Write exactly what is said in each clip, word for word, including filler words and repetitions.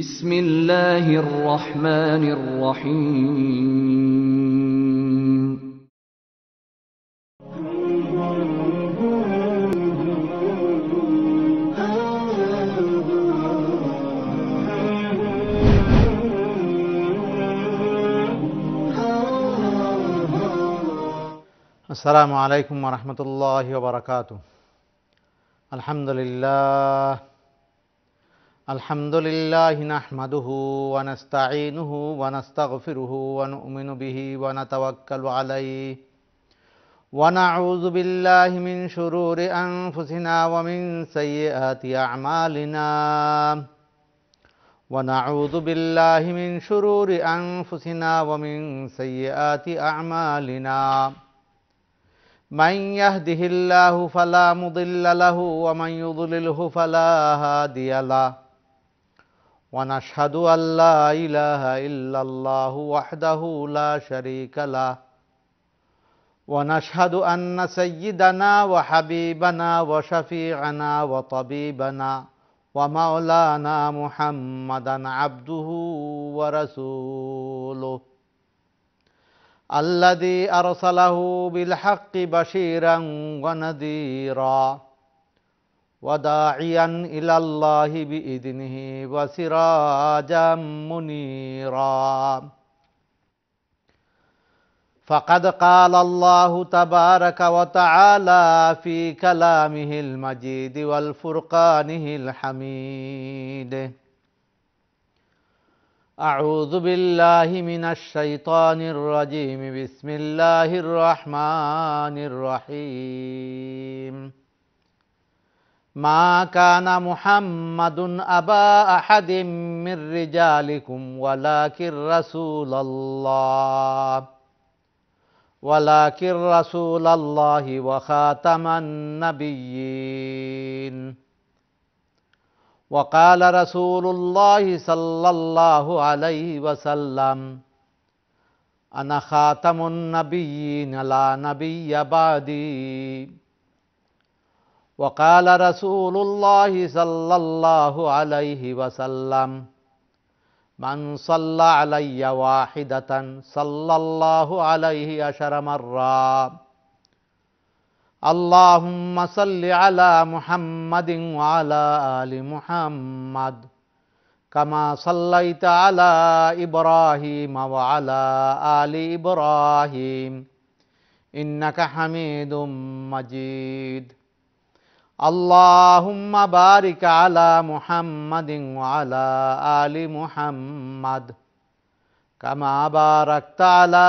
بسم الله الرحمن الرحيم السلام عليكم ورحمة الله وبركاته الحمد لله الحمد لله نحمده ونستعينه ونستغفره ونؤمن به ونتوكل عليه ونعوذ بالله من شرور أنفسنا ومن سيئات أعمالنا ونعوذ بالله من شرور أنفسنا ومن سيئات أعمالنا من يهده الله فلا مضل له ومن يضلله فلا هادي له ونشهد أن لا إله إلا الله وحده لا شريك له ونشهد أن سيدنا وحبيبنا وشفيعنا وطبيبنا ومولانا محمدا عبده ورسوله الذي أرسله بالحق بشيرا ونذيرا وداعيا إلى الله بإذنه وسراجا منيرا فقد قال الله تبارك وتعالى في كلامه المجيد والفرقانه الحميد أعوذ بالله من الشيطان الرجيم بسم الله الرحمن الرحيم ما كان محمد أبا أحد من رجالكم ولكن رسول الله ولكن رسول الله وخاتم النبيين وقال رسول الله صلى الله عليه وسلم أنا خاتم النبيين لا نبي بعدي وقال رسول الله صلى الله عليه وسلم من صلى علي واحدة صلى الله عليه عشر مرات اللهم صل على محمد وعلى آل محمد كما صليت على إبراهيم وعلى آل إبراهيم إنك حميد مجيد اللهم بارك على محمد وعلى آل محمد كما باركت على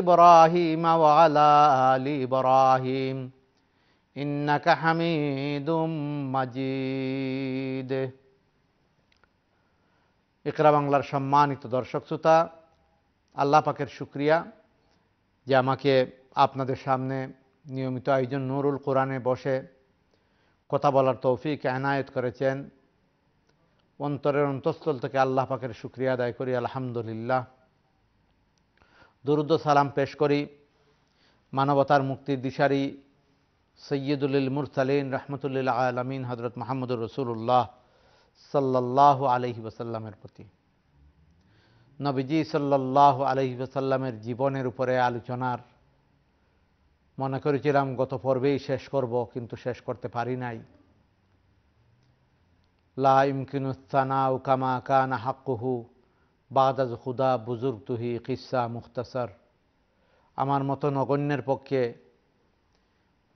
إبراهيم وعلى آل إبراهيم إنك حميد مجيد اقرأ বাংলার সম্মানিত দর্শক শ্রোতা আল্লাহ পাকের শুকরিয়া যে আমাকে আপনাদের সামনে নিয়মিত আয়োজন নুরুল কোরআনে বসে কথা বলার তৌফিক এনায়েত করেছেন। অন্তরের অন্তঃস্থল থেকে আল্লাহ পাকের শুকরিয়া আদায় করি, আলহামদুলিল্লাহ। দুরুদ ও সালাম পেশ করি মানবতার মুক্তির দিশারি সৈয়দুল মুরসালিন রহমতুল্লিল আলমিন হজরত মোহাম্মদুর রসুল্লাহ সাল্লাহ আলহি ওসাল্লামের প্রতি। নবীজি সাল্লাহ আলহি ওসাল্লামের জীবনের উপরে আলোচনার মনে করেছিলাম গত পর্বেই শেষ করব, কিন্তু শেষ করতে পারি নাই। লা ইমকিনু সানাউ কামা কানা হাক্কুহু বাদাজ খুদা বুজুর্গ তুহি কিসা মুখতাসার। আমার মতো নগণ্যের পক্ষে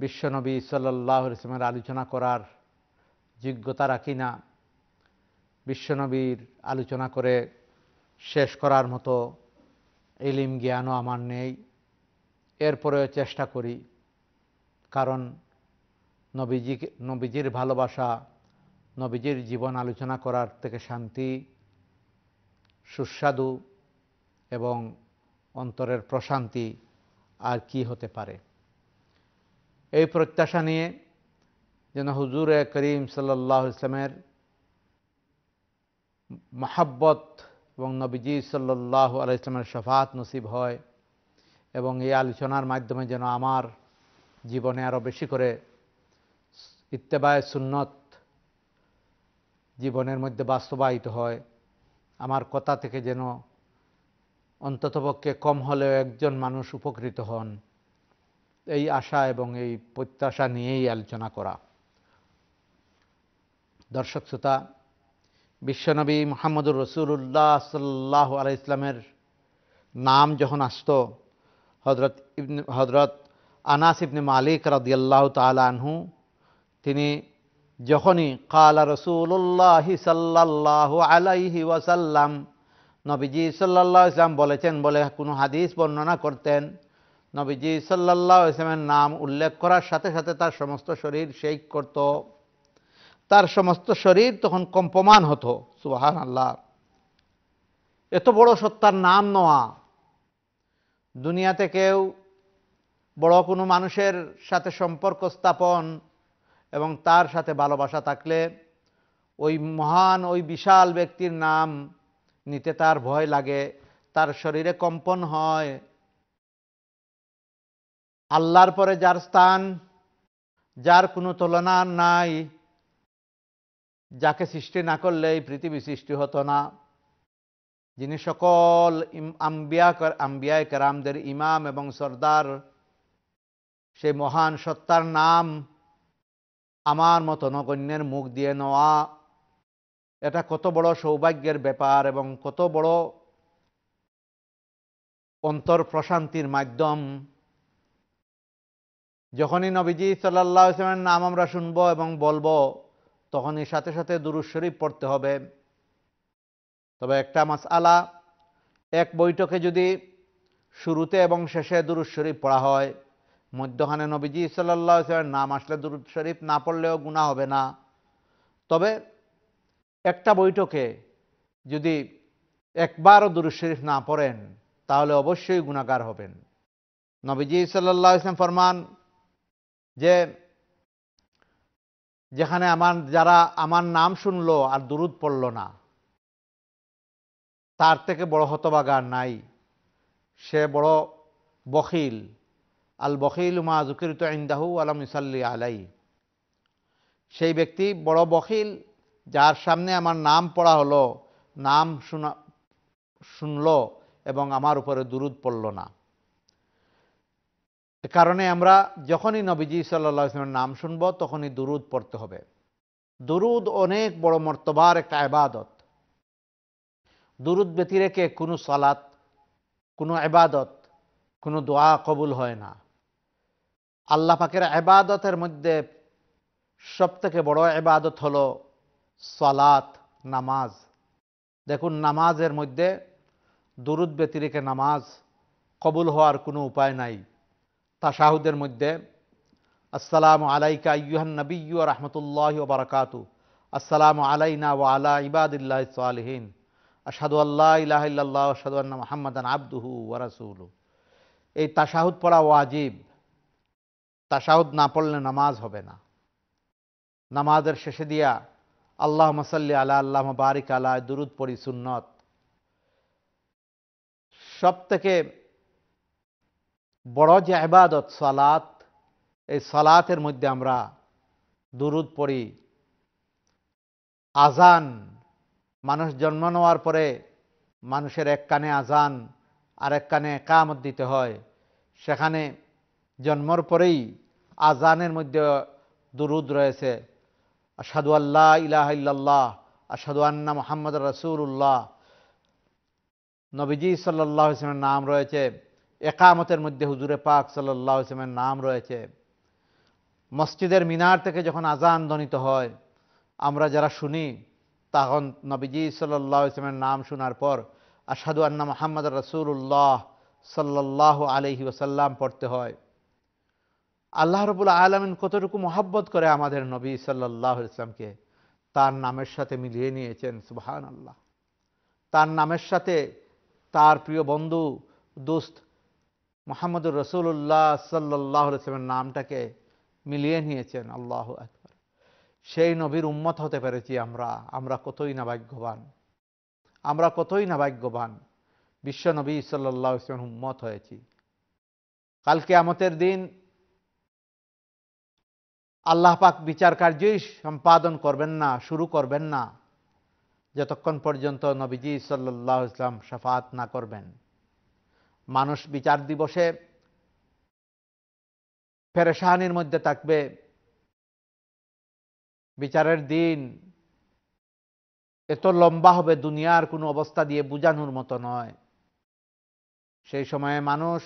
বিশ্বনবী সাল্লাল্লাহু আলাইহি ওয়াসাল্লামের আলোচনা করার যোগ্যতা রাখি না, বিশ্বনবীর আলোচনা করে শেষ করার মতো ইলম জ্ঞানও আমার নেই। এরপরেও চেষ্টা করি, কারণ নবীজি নবীজির ভালোবাসা, নবীজির জীবন আলোচনা করার থেকে শান্তি, সুস্বাদু এবং অন্তরের প্রশান্তি আর কি হতে পারে। এই প্রত্যাশা নিয়ে যেন হুজুর করিম সাল্লাল্লাহু আলাইহি ওয়াসাল্লামের মহব্বত এবং নবীজি সাল্লাল্লাহু আলাইহি ওয়াসাল্লামের শাফাত নসিব হয়, এবং এই আলোচনার মাধ্যমে যেন আমার জীবনে আরও বেশি করে ইত্তেবায়ে সুন্নত জীবনের মধ্যে বাস্তবায়িত হয় আমার কথা থেকে যেন অন্ততপক্ষে কম হলেও একজন মানুষ উপকৃত হন, এই আশা এবং এই প্রত্যাশা নিয়েই আলোচনা করা। দর্শক শ্রোতা, বিশ্বনবী মুহাম্মদুর রাসূলুল্লাহ সাল্লাল্লাহু আলাইহি ইসলামের নাম যখন আসত, হযরত ইবনে হযরত আনাস ইবনে মালিক রাদিয়াল্লাহু তাআলা আনহু তিনি যখনই কালা রাসূলুল্লাহ সাল্লাল্লাহু আলাইহি ওয়াসাল্লাম, নবীজি সাল্লাল্লাহু আলাইহি ওয়াসাল্লাম বলেছেন বলে কোনো হাদিস বর্ণনা করতেন, নবীজি সাল্লাল্লাহু আলাইহি ওয়াসাল্লামের নাম উল্লেখ করার সাথে সাথে তার সমস্ত শরীর শেক করত, তার সমস্ত শরীর তখন কম্পমান হতো। সুবহানাল্লাহ, এত বড় সত্তার নাম নেওয়া, দুনিয়াতে কেউ বড় কোনো মানুষের সাথে সম্পর্ক স্থাপন এবং তার সাথে ভালোবাসা থাকলে ওই মহান ওই বিশাল ব্যক্তির নাম নিতে তার ভয় লাগে, তার শরীরে কম্পন হয়। আল্লাহর পরে যার স্থান, যার কোনো তুলনা নাই, যাকে সৃষ্টি না করলে এই পৃথিবী সৃষ্টি হতো না, যিনি সকল আম্বিয়া আম্বিয়ায়ে কেরামদের ইমাম এবং সর্দার, সেই মহান সত্তার নাম আমার মতো নগণ্যের মুখ দিয়ে নেওয়া, এটা কত বড় সৌভাগ্যের ব্যাপার এবং কত বড় অন্তর প্রশান্তির মাধ্যম। যখনই নবীজি সাল্লাল্লাহু আলাইহি ওয়াসাল্লামের নাম আমরা শুনব এবং বলবো, তখনই সাথে সাথে দুরূদ শরীফ পড়তে হবে। তবে একটা মাসআলা, এক বৈঠকে যদি শুরুতে এবং শেষে দুরূদ শরীফ পড়া হয়, মধ্যখানে নবীজি সাল্লাল্লাহু আলাইহি ওয়াসাল্লামের নাম আসলে দুরূদ শরীফ না পড়লেও গুনাহ হবে না। তবে একটা বৈঠকে যদি একবারও দুরূদ শরীফ না পড়েন, তাহলে অবশ্যই গুনাহগার হবেন। নবীজি সাল্লাল্লাহু আলাইহি ওয়াসাল্লাম ফরমান যে, যেখানে আমার যারা আমার নাম শুনলো আর দুরূদ পড়ল না, তার থেকে বড় হতভাগা নাই, সে বড় বখিল। আল বখিল মা যুকিরতু ইনদাহু আলাম ইসাল্লি আলাই, সেই ব্যক্তি বড় বখিল যার সামনে আমার নাম পড়া হলো, নাম শোনা শুনলো এবং আমার উপরে দুরূদ পড়ল না। এ কারণে আমরা যখনই নবীজি সাল্লাল্লাহু আলাইহি ওয়াসাল্লামের নাম শুনব, তখনই দুরূদ পড়তে হবে। দুরূদ অনেক বড় মর্তবার একটা ইবাদত। দুরূদ ব্যতি রেখে কোনো সালাত, কোনো ইবাদত, কোনো দোয়া কবুল হয় না। আল্লাহ পাকের ইবাদতের মধ্যে সবথেকে বড় ইবাদত হলো সালাত, নামাজ। দেখুন, নামাজের মধ্যে দুরূদ ব্যতি রেখে নামাজ কবুল হওয়ার কোনো উপায় নাই। তাশাহুদের মধ্যে আসসালামু আলাইকা আইয়ুহান নাবিয়্যু ওয়া রাহমাতুল্লাহি ওয়া বারাকাতুহু, আসসালামু আলাইনা ওয়া আলা ইবাদিল্লাহিস সালিহিন, আশহাদু আল্লা ইলাহা ইল্লাল্লাহ ওয়া আশহাদু আন্না মুহাম্মাদান আবদুহু ওয়া রাসূলুহু। এই তাশাহুদ পড়া ওয়াজিব। তাশাহুদ না পড়লে নামাজ হবে না। নামাজের শেষে দিয়া আল্লাহুম্মা সাল্লি আলা, আল্লাহুম্মা বারিক আলা দুরূদ পড়ি সুন্নত। সব থেকে বড় যে ইবাদত সালাত, এই সালাতের মধ্যে আমরা দুরূদ পড়ি। আজান, মানুষ জন্ম নেওয়ার পরে মানুষের এক কানে আজান আর এক কানে একামত দিতে হয়, সেখানে জন্মর পরেই আজানের মধ্যে দুরূদ রয়েছে, আশহাদু আল্লা ইলাহা ইল্লাল্লাহ, আশহাদু আন্না মুহাম্মাদুর রাসূলুল্লাহ। নবীজি সাল্লাল্লাহু আলাইহি ওয়াসাল্লামের নাম রয়েছে, একামতের মধ্যে হুজুরে পাক সাল্লাল্লাহু আলাইহি ওয়াসাল্লামের নাম রয়েছে। মসজিদের মিনার থেকে যখন আজান ধ্বনিত হয়, আমরা যারা শুনি, তখন নবীজি সাল্লাল্লাহু আলাইহি ওয়াসাল্লামের নাম শোনার পর আশহাদু আন্না মুহাম্মাদুর রাসূলুল্লাহ সাল্লাল্লাহু আলাইহি ওয়াসাল্লাম পড়তে হয়। আল্লাহ রাব্বুল আলামিন কতটুকু মহব্বত করে আমাদের নবী সাল্লাল্লাহু আলাইহি ওয়াসাল্লামকে তার নামের সাথে মিলিয়ে নিয়েছেন। সুবহানাল্লাহ, তার নামের সাথে তার প্রিয় বন্ধু দোস্ত মুহাম্মদুর রাসূলুল্লাহ সাল্লাল্লাহু আলাইহি ওয়াসাল্লামের নামটাকে মিলিয়ে নিয়েছেন। আল্লাহু আকবার, সেই নবীর উম্মত হতে পেরেছি আমরা। আমরা কতই না ভাগ্যবান, আমরা কতই না ভাগ্যবান বিশ্ব নবী সাল্লাল্লাহু আলাইহি ওয়াসাল্লামের উম্মত হয়েছি। কাল কিয়ামতের দিন আল্লাহ পাক বিচার কার্যই সম্পাদন করবেন না, শুরু করবেন না। যতক্ষণ পর্যন্ত নবীজি সাল্লাল্লাহু আলাইহি ওয়াসাল্লাম শাফাআত না করবেন। মানুষ বিচার দিবসে পেরেশানির মধ্যে থাকবে। বিচারের দিন এত লম্বা হবে দুনিয়ার কোনো অবস্থা দিয়ে বোঝানোর মতো নয়। সেই সময়ে মানুষ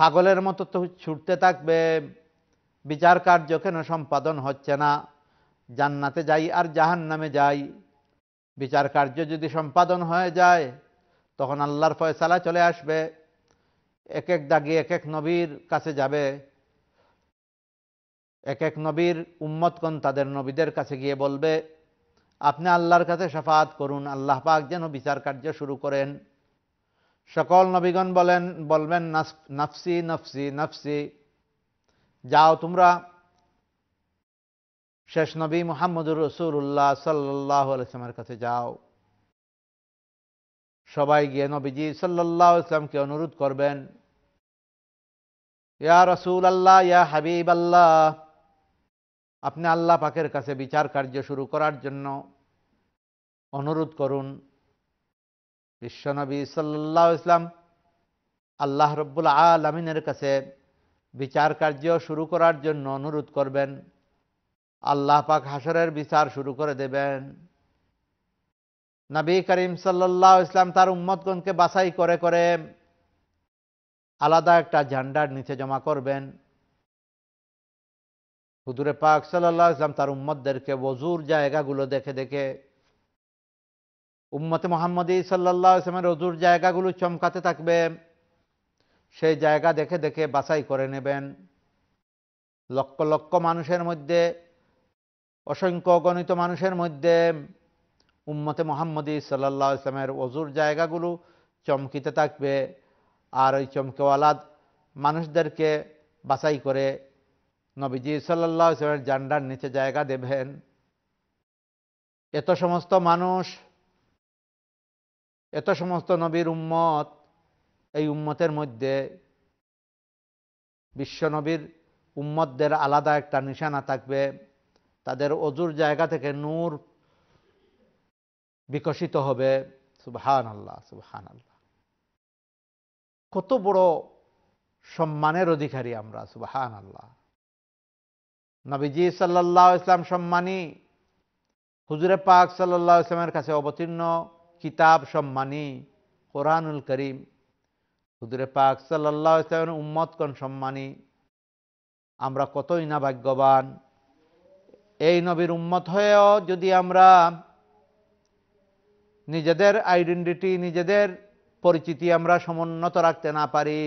পাগলের মতো তো ছুটতে থাকবে, বিচার কার্য কেন সম্পাদন হচ্ছে না, জান্নাতে যাই আর জাহান্নামে যাই। বিচার কার্য যদি সম্পাদন হয়ে যায় তখন আল্লাহর ফয়সালা চলে আসবে, এক এক দাগি এক এক নবীর কাছে যাবে, এক এক নবীর উম্মতগণ তাদের নবীদের কাছে গিয়ে বলবে আপনি আল্লাহর কাছে শাফাআত করুন, আল্লাহ পাক যেন বিচার কার্য শুরু করেন। সকল নবীগণ বলেন বলবেন নাফসি নাফসি নাফসি, যাও তোমরা শেষ নবী মুহাম্মদুর রাসূলুল্লাহ সাল্লাল্লাহু আলাইহি ওয়াসাল্লামের কাছে যাও। সবাই গিয়ে নবীজি সাল্লাল্লাহু আলাইহি ওয়াসাল্লামকে অনুরোধ করবেন, ইয়া রাসূলুল্লাহ ইয়া হাবিবাল্লাহ, আপনি আল্লাহ পাকের কাছে বিচার কার্য শুরু করার জন্য অনুরোধ করুন। বিশ্বনবী সাল্লাল্লাহু আলাইহি ওয়াসাল্লাম আল্লাহ রব্বুল আলামিনের কাছে বিচার কার্য শুরু করার জন্য অনুরোধ করবেন, আল্লাহ পাক হাসরের বিচার শুরু করে দেবেন। নবী করিম সাল্লাল্লাহু আলাইহি ওয়াসাল্লাম তার উম্মতগণকে বাছাই করে করে আলাদা একটা ঝান্ডার নিচে জমা করবেন। হুজুরে পাক সাল্লাল্লাহু আলাইহি ওয়াসাল্লাম তার উম্মতদেরকে ওযুর জায়গাগুলো দেখে দেখে উম্মতে মুহাম্মদী সাল্লাল্লাহু আলাইহি ওয়াসাল্লামের ওযুর জায়গাগুলো চমকাতে থাকবে, সেই জায়গা দেখে দেখে বাছাই করে নেবেন। লক্ষ লক্ষ মানুষের মধ্যে, অসংখ্য গণিত মানুষের মধ্যে উম্মতে মুহাম্মদী সাল্লাল্লাহু আলাইহি ওয়াসাল্লামের ওযুর জায়গাগুলো চমকিতে থাকবে, আর ওই চমকেওয়ালা মানুষদেরকে বাছাই করে নবীজি সাল্লাল্লাহু আলাইহি ওয়াসাল্লামের জান্ডার নিচে জায়গা দেবেন। এত সমস্ত মানুষ, এত সমস্ত নবীর উম্মত, এই উম্মতের মধ্যে বিশ্বনবীর উম্মতদের আলাদা একটা নিশানা থাকবে, তাদের ওযুর জায়গা থেকে নূর বিকশিত হবে। সুবহানাল্লাহ সুবহানাল্লাহ, কত বড় সম্মানের অধিকারী আমরা। সুবহানাল্লাহ, নবীজি সাল্লাল্লাহু আলাইহি ওয়াসাল্লাম সম্মানী, হুজুরে পাক সাল্লাল্লাহু আলাইহি ওয়াসাল্লামের কাছে অবতীর্ণ কিতাব সম্মানী কোরআনুল করিম, হুজুরে পাক সাল্লাল্লাহু আলাইহি ওয়াসাল্লামের উম্মতগণ সম্মানী। আমরা কতই না ভাগ্যবান, এই নবীর উম্মত হয়েও যদি আমরা নিজেদের আইডেন্টিটি, নিজেদের পরিচিতি আমরা সমুন্নত রাখতে না পারি,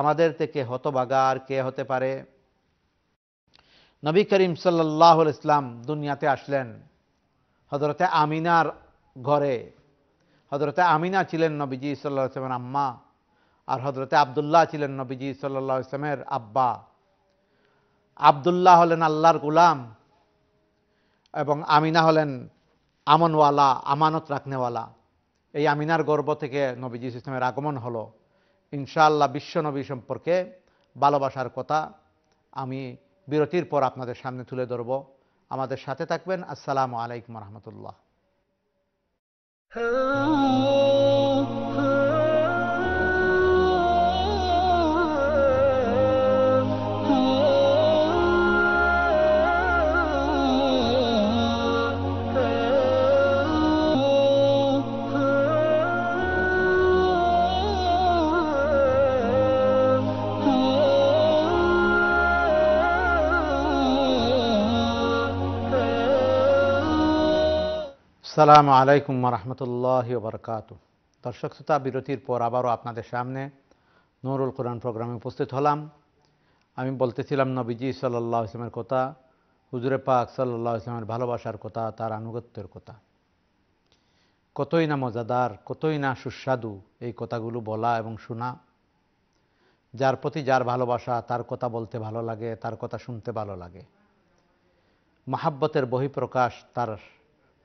আমাদের থেকে হতভাগা আর কে হতে পারে। নবী করিম সাল্লাল্লাহু আলাইহি ওয়াসাল্লাম দুনিয়াতে আসলেন হযরতে আমিনার ঘরে। হযরতে আমিনা ছিলেন নবীজি সাল্লাল্লাহু আলাইহি ওয়াসাল্লামের আম্মা, আর হযরতে আব্দুল্লাহ ছিলেন নবীজি সাল্লাল্লাহু আলাইহি ওয়াসাল্লামের আব্বা। আব্দুল্লাহ হলেন আল্লাহর গোলাম এবং আমিনা হলেন আমনওয়ালা, আমানত রাখনেওয়ালা। এই আমিনার গর্ভ থেকে নবীজি ইসলামের আগমন হলো। ইনশাআল্লাহ বিশ্বনবী সম্পর্কে ভালোবাসার কথা আমি বিরতির পর আপনাদের সামনে তুলে ধরব। আমাদের সাথে থাকবেন। আসসালামু আলাইকুম রহমতুল্লাহ। আসসালামু আলাইকুম রহমতুল্লাহ বারাকাতুহু। দর্শক শ্রোতা, বিরতির পর আবারও আপনাদের সামনে নুরুল কুরআন প্রোগ্রামে উপস্থিত হলাম। আমি বলতেছিলাম নবীজি সাল্লাল্লাহু আলাইহি ওয়াসাল্লামের কথা, হুজুরে পাক সাল্লাল্লাহু আলাইহি ওয়াসাল্লামের ভালোবাসার কথা, তার আনুগত্যের কথা। কতই না মজাদার, কতই না সুস্বাদু এই কথাগুলো বলা এবং শোনা। যার প্রতি যার ভালোবাসা, তার কথা বলতে ভালো লাগে, তার কথা শুনতে ভালো লাগে। মাহাব্বতের বহিঃপ্রকাশ তার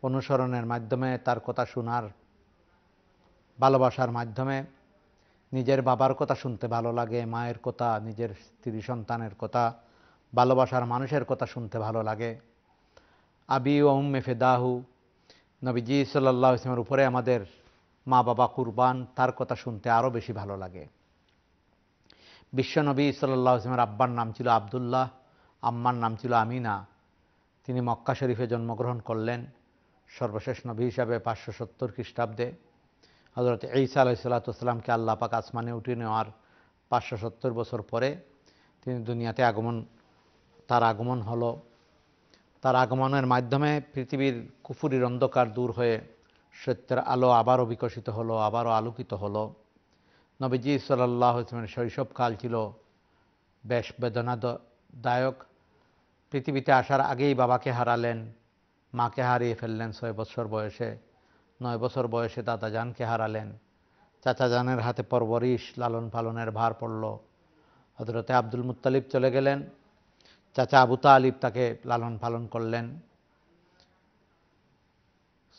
অনুসরণের মাধ্যমে, তার কথা শোনার, ভালোবাসার মাধ্যমে। নিজের বাবার কথা শুনতে ভালো লাগে, মায়ের কথা, নিজের স্ত্রী সন্তানের কথা, ভালোবাসার মানুষের কথা শুনতে ভালো লাগে। আবি ও উম্মে ফিদাহু, নবীজি সাল্লাল্লাহু আলাইহি ওয়াসাল্লামের উপরে আমাদের মা বাবা কুরবান, তার কথা শুনতে আরও বেশি ভালো লাগে। বিশ্বনবী সাল্লাল্লাহু আলাইহি ওয়াসাল্লামের আব্বার নাম ছিল আবদুল্লাহ, আম্মার নাম ছিল আমিনা। তিনি মক্কা শরীফে জন্মগ্রহণ করলেন সর্বশেষ নবী হিসাবে পাঁচশো সত্তর খ্রিস্টাব্দে। হজরত ঈসা আলাইহিসসালামকে আল্লাহ পাক আসমানে উঠিয়ে নেওয়ার পাঁচশো সত্তর বছর পরে তিনি দুনিয়াতে আগমন, তার আগমন হলো। তার আগমনের মাধ্যমে পৃথিবীর কুফুরির অন্ধকার দূর হয়ে সত্যের আলো আবারও বিকশিত হলো, আবারও আলোকিত হলো। নবীজি সাল্লাল্লাহু আলাইহি ওয়াসাল্লামের শৈশবকাল ছিল বেশ বেদনাদায়ক। পৃথিবীতে আসার আগেই বাবাকে হারালেন, মাকে হারিয়ে ফেললেন ছয় বছর বয়সে, নয় বছর বয়সে দাদা জানকে হারালেন। চাচা জানের হাতে পরবরিশ লালন পালনের ভার পড়ল। হযরতে আব্দুল মুত্তালিব চলে গেলেন, চাচা আবু তালিব তাকে লালন পালন করলেন।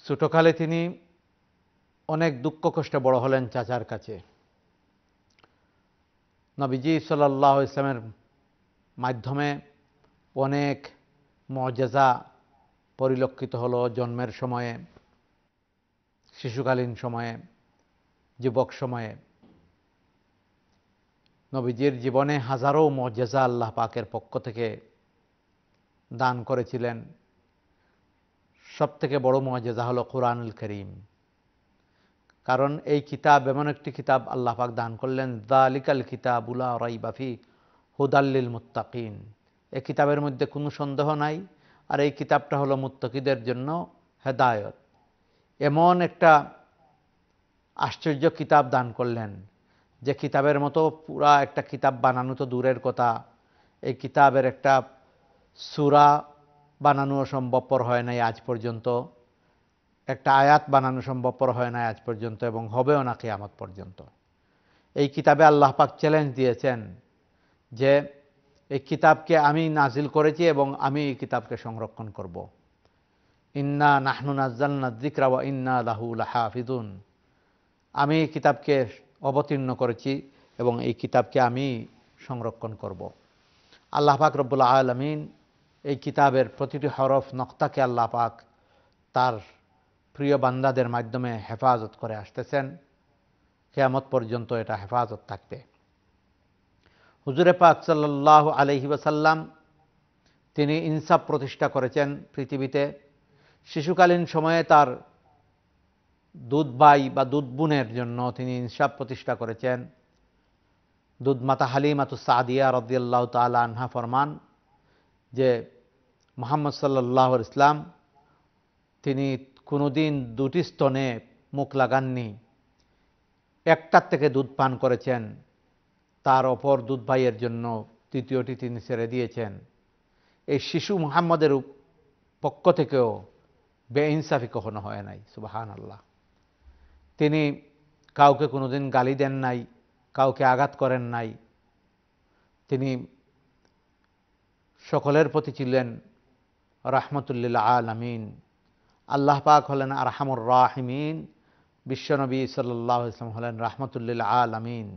ছোটকালে তিনি অনেক দুঃখ কষ্টে বড় হলেন চাচার কাছে। নবীজি সাল্লাল্লাহু আলাইহি ওয়াসাল্লামের মাধ্যমে অনেক মুজিজা পরিলক্ষিত হলো। জন্মের সময়ে, শিশুকালীন সময়ে, যুবক সময়ে নবীজির জীবনে হাজারো মুজিজা আল্লাহ পাকের পক্ষ থেকে দান করেছিলেন। সবথেকে বড় মুজিজা হলো কুরআনুল কারীম, কারণ এই কিতাব এমন একটি কিতাব আল্লাহ পাক দান করলেন। যালিকাল কিতাবু লা রাইবা ফি হুদাল লিল মুত্তাকিন, এই কিতাবের মধ্যে কোনো সন্দেহ নাই, আর এই কিতাবটা হলো মুত্তাকিদের জন্য হেদায়েত। এমন একটা আশ্চর্য কিতাব দান করলেন যে কিতাবের মতো পুরা একটা কিতাব বানানো তো দূরের কথা, এই কিতাবের একটা সূরা বানানো সম্ভবপর হয় নাই আজ পর্যন্ত, একটা আয়াত বানানো সম্ভবপর হয় নাই আজ পর্যন্ত, এবং হবেও না কিয়ামত পর্যন্ত। এই কিতাবে আল্লাহ পাক চ্যালেঞ্জ দিয়েছেন যে এই কিতাবকে আমি নাজিল করেছি এবং আমি এই কিতাবকে সংরক্ষণ করব। ইন্না নাহনু নাযালনা যিকরা ওয়া ইন্না লাহু লাহাফিজুন, আমি এই কিতাবকে অবতীর্ণ করেছি এবং এই কিতাবকে আমি সংরক্ষণ করব। আল্লাহ পাক রব্বুল আলামিন এই কিতাবের প্রতিটি হরফ নক্তাকে আল্লাহ পাক তার প্রিয় বান্দাদের মাধ্যমে হেফাজত করে আসতেছেন, কিয়ামত পর্যন্ত এটা হেফাজত থাকবে। হুজুরে পাক সাল্লাল্লাহু আলাইহি ওয়াসাল্লাম তিনি ইনসাফ প্রতিষ্ঠা করেছেন পৃথিবীতে। শিশুকালীন সময়ে তার দুধ ভাই বা দুধ বোনের জন্য তিনি ইনসাফ প্রতিষ্ঠা করেছেন। দুধমাতা হালিমাতুস সাদিয়া রাদিয়াল্লাহু তাআলা আনহা ফরমান যে মুহাম্মদ সাল্লাল্লাহু আলাইহি ইসলাম তিনি কোনোদিন দুটি স্তনে মুখ লাগাননি, একটার থেকে দুধ পান করেছেন, তার অপর দুধ ভাইয়ের জন্য তৃতীয়টি তিনি ছেড়ে দিয়েছেন। এই শিশু মুহাম্মদের পক্ষ থেকেও বেইনসাফি কখনো হয় নাই। সুবহানাল্লাহ, তিনি কাউকে কোনোদিন গালি দেন নাই, কাউকে আঘাত করেন নাই, তিনি সকলের প্রতি ছিলেন রাহমাতুল লিল আলামিন। আল্লাহ পাক হলেন আরহামুর রাহিমিন, বিশ্বনবী সাল্লাল্লাহু আলাইহি ওয়াসাল্লাম হলেন রাহমাতুল লিল আলামিন,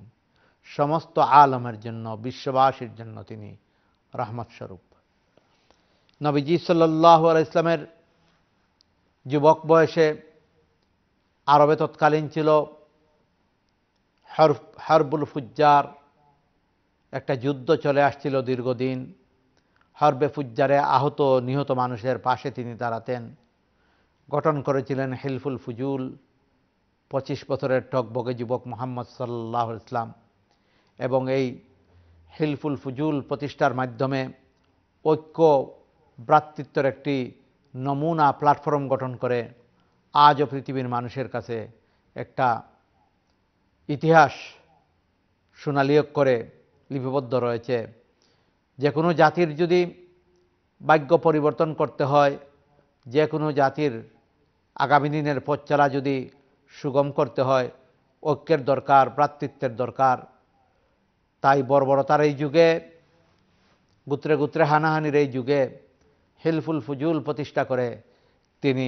সমস্ত আলমের জন্য, বিশ্ববাসীর জন্য তিনি রহমত স্বরূপ। নবীজি সাল্লাল্লাহু আলাইহি ওয়াসাল্লামের যুবক বয়সে আরবে তৎকালীন ছিল হরফ হরবুল ফুজ্জার, একটা যুদ্ধ চলে আসছিল দীর্ঘদিন। হরবে ফুজ্জারে আহত নিহত মানুষের পাশে তিনি দাঁড়াতেন। গঠন করেছিলেন হিলফুল ফুজুল। পঁচিশ বছরের টকবগে যুবক মুহাম্মদ সাল্লাল্লাহু আলাইহি ওয়াসাল্লাম এবং এই হিলফুল ফুজুল প্রতিষ্ঠার মাধ্যমে ঐক্য ভ্রাতৃত্বের একটি নমুনা প্ল্যাটফর্ম গঠন করে আজও পৃথিবীর মানুষের কাছে একটা ইতিহাস সোনালিক করে লিপিবদ্ধ রয়েছে। যে কোনো জাতির যদি ভাগ্য পরিবর্তন করতে হয়, যে কোনো জাতির আগামী দিনের পথ চলা যদি সুগম করতে হয়, ঐক্যের দরকার, ভ্রাতৃত্বের দরকার। তাই বর্বরতার এই যুগে, গুত্রে গুত্রে হানাহানির এই যুগে হিলফুল ফুজুল প্রতিষ্ঠা করে তিনি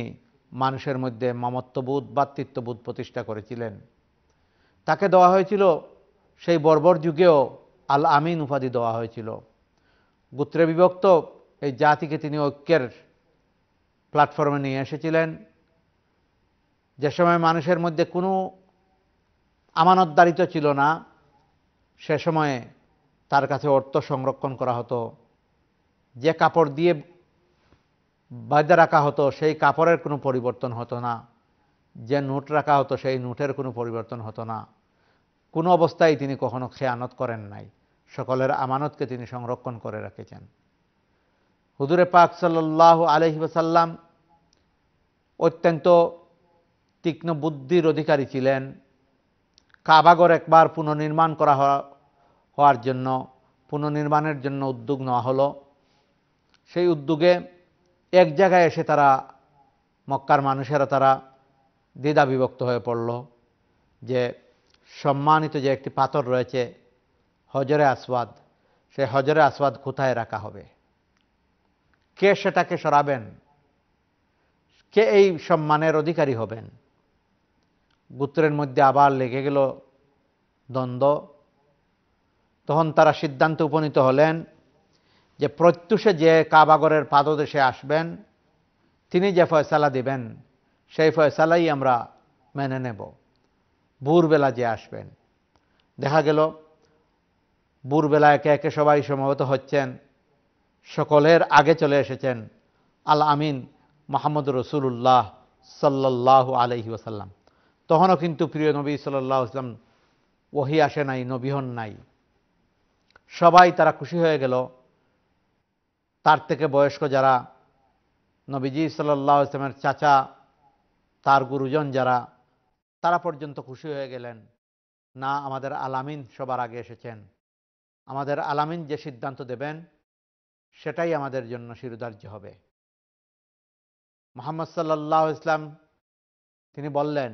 মানুষের মধ্যে মামত্ববোধ, ভ্রাতৃত্ববোধ প্রতিষ্ঠা করেছিলেন। তাকে দেওয়া হয়েছিল সেই বর্বর যুগেও আল আমিন উপাধি দেওয়া হয়েছিল। গোত্রে বিভক্ত এই জাতিকে তিনি ঐক্যের প্ল্যাটফর্মে নিয়ে এসেছিলেন। যে সময় মানুষের মধ্যে কোনো আমানতদারিতা ছিল না, সে সময়ে তার কাছে অর্থ সংরক্ষণ করা হতো। যে কাপড় দিয়ে বাঁধে রাখা হতো সেই কাপড়ের কোনো পরিবর্তন হতো না, যে নোট রাখা হতো সেই নোটের কোনো পরিবর্তন হতো না। কোনো অবস্থায় তিনি কখনো খেয়ানত করেন নাই, সকলের আমানতকে তিনি সংরক্ষণ করে রেখেছেন। হুজুরে পাক সাল্লাল্লাহু আলাইহি ওয়াসাল্লাম অত্যন্ত তীক্ষ্ণ বুদ্ধির অধিকারী ছিলেন। কাবাগর একবার পুনর্নির্মাণ করা হওয়ার জন্য পুনর্নির্মাণের জন্য উদ্যোগ নেওয়া হলো। সেই উদ্যোগে এক জায়গায় এসে তারা মক্কার মানুষেরা তারা দ্বিধা বিভক্ত হয়ে পড়ল যে সম্মানিত যে একটি পাথর রয়েছে হজরে আসওয়াদ, সেই হজরে আসওয়াদ কোথায় রাখা হবে, কে সেটাকে সরাবেন, কে এই সম্মানের অধিকারী হবেন। গোত্রের মধ্যে আবার লেগে গেল দ্বন্দ্ব। তখন তারা সিদ্ধান্তে উপনীত হলেন যে প্রত্যুষে যে কাবাগরের পাদদেশে আসবেন তিনি যে ফয়সালা দিবেন সেই ফয়সালাই আমরা মেনে নেব। ভোরবেলা যে আসবেন, দেখা গেল ভোরবেলা একে একে সবাই সমবেত হচ্ছেন, সকলের আগে চলে এসেছেন আল আমিন মুহাম্মদ রাসূলুল্লাহ সাল্লাল্লাহু আলাইহি ওয়াসাল্লাম। তখনও কিন্তু প্রিয় নবী সাল্লাল্লাহু আলাইহি ওয়াসাল্লাম ওহী আসে নাই, নবী হন নাই। সবাই তারা খুশি হয়ে গেল। তার থেকে বয়স্ক যারা নবীজি সাল্লাল্লাহু আলাইহি ওয়াসাল্লামের চাচা, তার গুরুজন যারা, তারা পর্যন্ত খুশি হয়ে গেলেন না, আমাদের আল আমিন সবার আগে এসেছেন, আমাদের আল আমিন যে সিদ্ধান্ত দেবেন সেটাই আমাদের জন্য শিরোধার্য হবে। মুহাম্মদ সাল্লাল্লাহু আলাইহি ওয়াসাল্লাম তিনি বললেন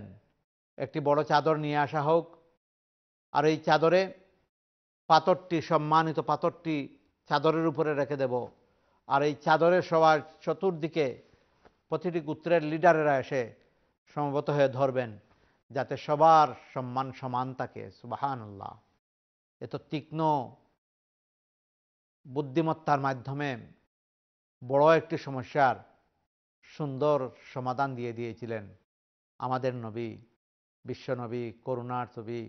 একটি বড় চাদর নিয়ে আসা হোক, আর এই চাদরে পাথরটি, সম্মানিত পাথরটি চাদরের উপরে রেখে দেব, আর এই চাদরে সবার চতুর্দিকে প্রতিটি গোত্রের লিডারেরা এসে সমবেত হয়ে ধরবেন যাতে সবার সম্মান সমান থাকে। সুবহানাল্লাহ! এত তীক্ষ্ণ বুদ্ধিমত্তার মাধ্যমে বড় একটি সমস্যার সুন্দর সমাধান দিয়ে দিয়েছিলেন আমাদের নবী, বিশ্বনবী, করুণার নবী